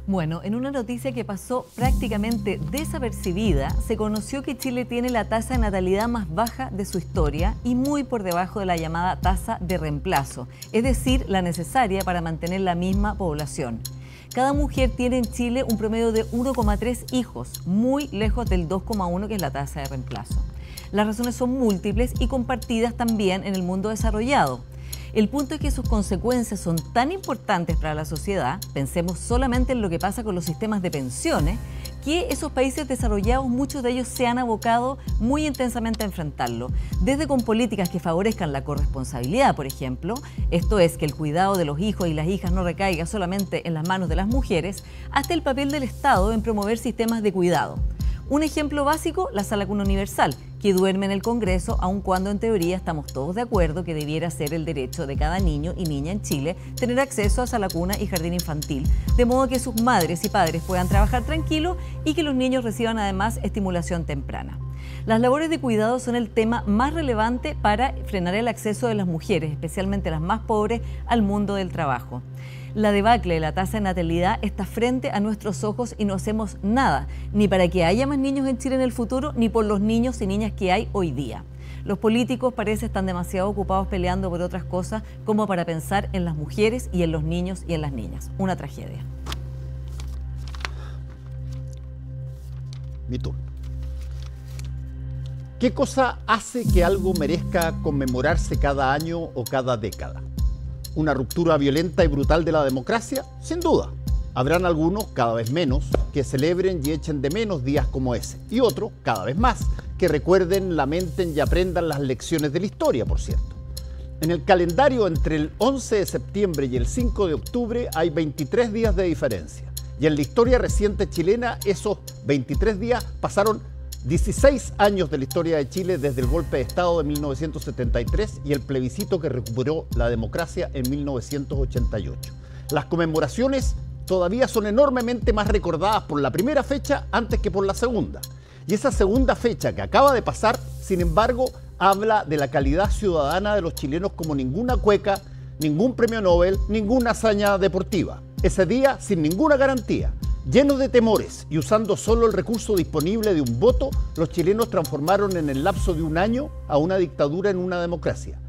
Bueno, en una noticia que pasó prácticamente desapercibida, se conoció que Chile tiene la tasa de natalidad más baja de su historia y muy por debajo de la llamada tasa de reemplazo, es decir, la necesaria para mantener la misma población. Cada mujer tiene en Chile un promedio de 1,3 hijos, muy lejos del 2,1 que es la tasa de reemplazo. Las razones son múltiples y compartidas también en el mundo desarrollado. El punto es que sus consecuencias son tan importantes para la sociedad, pensemos solamente en lo que pasa con los sistemas de pensiones, que esos países desarrollados, muchos de ellos se han abocado muy intensamente a enfrentarlo, desde con políticas que favorezcan la corresponsabilidad, por ejemplo, esto es, que el cuidado de los hijos y las hijas no recaiga solamente en las manos de las mujeres, hasta el papel del Estado en promover sistemas de cuidado. Un ejemplo básico, la sala cuna universal, que duerme en el Congreso, aun cuando en teoría estamos todos de acuerdo que debiera ser el derecho de cada niño y niña en Chile tener acceso a sala cuna y jardín infantil, de modo que sus madres y padres puedan trabajar tranquilos y que los niños reciban además estimulación temprana. Las labores de cuidado son el tema más relevante para frenar el acceso de las mujeres, especialmente las más pobres, al mundo del trabajo. La debacle de la tasa de natalidad está frente a nuestros ojos y no hacemos nada, ni para que haya más niños en Chile en el futuro, ni por los niños y niñas que hay hoy día. Los políticos parece están demasiado ocupados peleando por otras cosas como para pensar en las mujeres y en los niños y en las niñas. Una tragedia. Mi turno. ¿Qué cosa hace que algo merezca conmemorarse cada año o cada década? una ruptura violenta y brutal de la democracia? Sin duda. Habrán algunos, cada vez menos, que celebren y echen de menos días como ese. Y otros, cada vez más, que recuerden, lamenten y aprendan las lecciones de la historia, por cierto. En el calendario entre el 11 de septiembre y el 5 de octubre hay 23 días de diferencia. Y en la historia reciente chilena, esos 23 días pasaron 16 años de la historia de Chile desde el golpe de Estado de 1973 y el plebiscito que recuperó la democracia en 1988. Las conmemoraciones todavía son enormemente más recordadas por la primera fecha antes que por la segunda. Y esa segunda fecha que acaba de pasar, sin embargo, habla de la calidad ciudadana de los chilenos como ninguna cueca, ningún premio Nobel, ninguna hazaña deportiva. Ese día, sin ninguna garantía, llenos de temores y usando solo el recurso disponible de un voto, los chilenos transformaron en el lapso de un año a una dictadura en una democracia.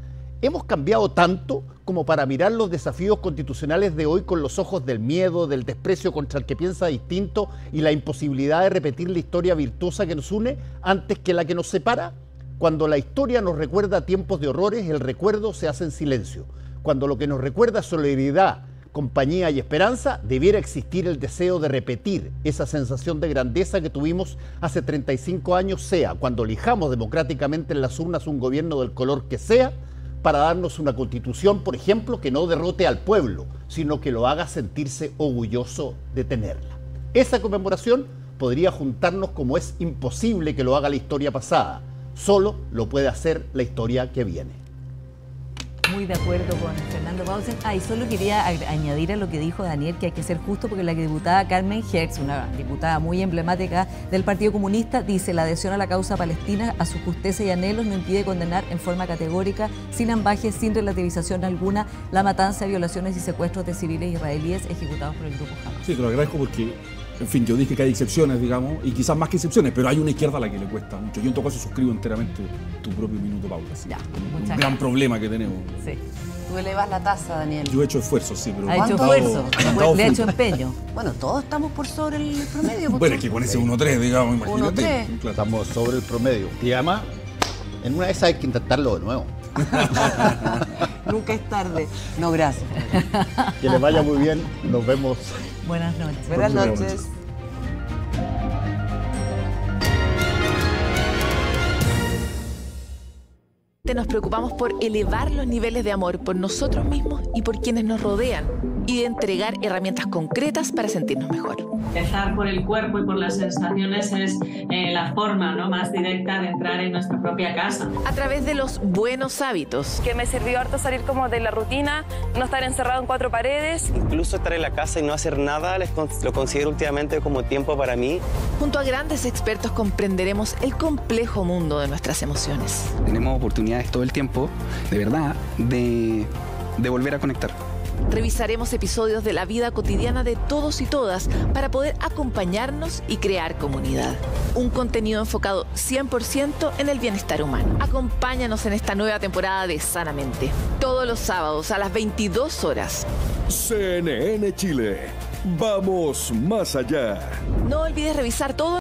Hemos cambiado tanto como para mirar los desafíos constitucionales de hoy con los ojos del miedo, del desprecio contra el que piensa distinto y la imposibilidad de repetir la historia virtuosa que nos une antes que la que nos separa. Cuando la historia nos recuerda tiempos de horrores, el recuerdo se hace en silencio. Cuando lo que nos recuerda es solidaridad, compañía y esperanza, debiera existir el deseo de repetir esa sensación de grandeza que tuvimos hace 35 años, sea cuando elijamos democráticamente en las urnas un gobierno del color que sea, para darnos una constitución, por ejemplo, que no derrote al pueblo, sino que lo haga sentirse orgulloso de tenerla. Esa conmemoración podría juntarnos como es imposible que lo haga la historia pasada. Solo lo puede hacer la historia que viene. Muy de acuerdo con Fernando Paulsen. Y solo quería añadir a lo que dijo Daniel, que hay que ser justo, porque la diputada Carmen Hertz, una diputada muy emblemática del Partido Comunista, dice: la adhesión a la causa palestina, a su justeza y anhelos, no impide condenar en forma categórica, sin ambajes, sin relativización alguna, la matanza, violaciones y secuestros de civiles israelíes ejecutados por el grupo Hamas. Sí, te lo agradezco porque, en fin, yo dije que hay excepciones, digamos, y quizás más que excepciones, pero hay una izquierda a la que le cuesta mucho. Yo en todo caso suscribo enteramente tu propio minuto, Paula. Ya, un gran problema que tenemos. Sí. Tú elevas la tasa, Daniel. Yo he hecho esfuerzo, sí, pero... Ha hecho esfuerzo, le ha hecho empeño. Bueno, todos estamos por sobre el promedio. Bueno, es que con ese 1-3, digamos, imagínate. 1-3. Claro. Estamos sobre el promedio. Y además, en una de esas hay que intentarlo de nuevo. Nunca es tarde. No, gracias. Que les vaya muy bien. Nos vemos. Buenas noches. Buenas noches. Nos preocupamos por elevar los niveles de amor por nosotros mismos y por quienes nos rodean, y de entregar herramientas concretas para sentirnos mejor. Empezar por el cuerpo y por las sensaciones es la forma, ¿no?, más directa de entrar en nuestra propia casa. A través de los buenos hábitos. Que me sirvió harto salir como de la rutina, no estar encerrado en cuatro paredes. Incluso estar en la casa y no hacer nada, lo considero últimamente como tiempo para mí. Junto a grandes expertos comprenderemos el complejo mundo de nuestras emociones. Tenemos oportunidades todo el tiempo, de verdad, de volver a conectar. Revisaremos episodios de la vida cotidiana de todos y todas para poder acompañarnos y crear comunidad. Un contenido enfocado 100% en el bienestar humano. Acompáñanos en esta nueva temporada de Sanamente. Todos los sábados a las 22 horas. CNN Chile. Vamos más allá. No olvides revisar todo.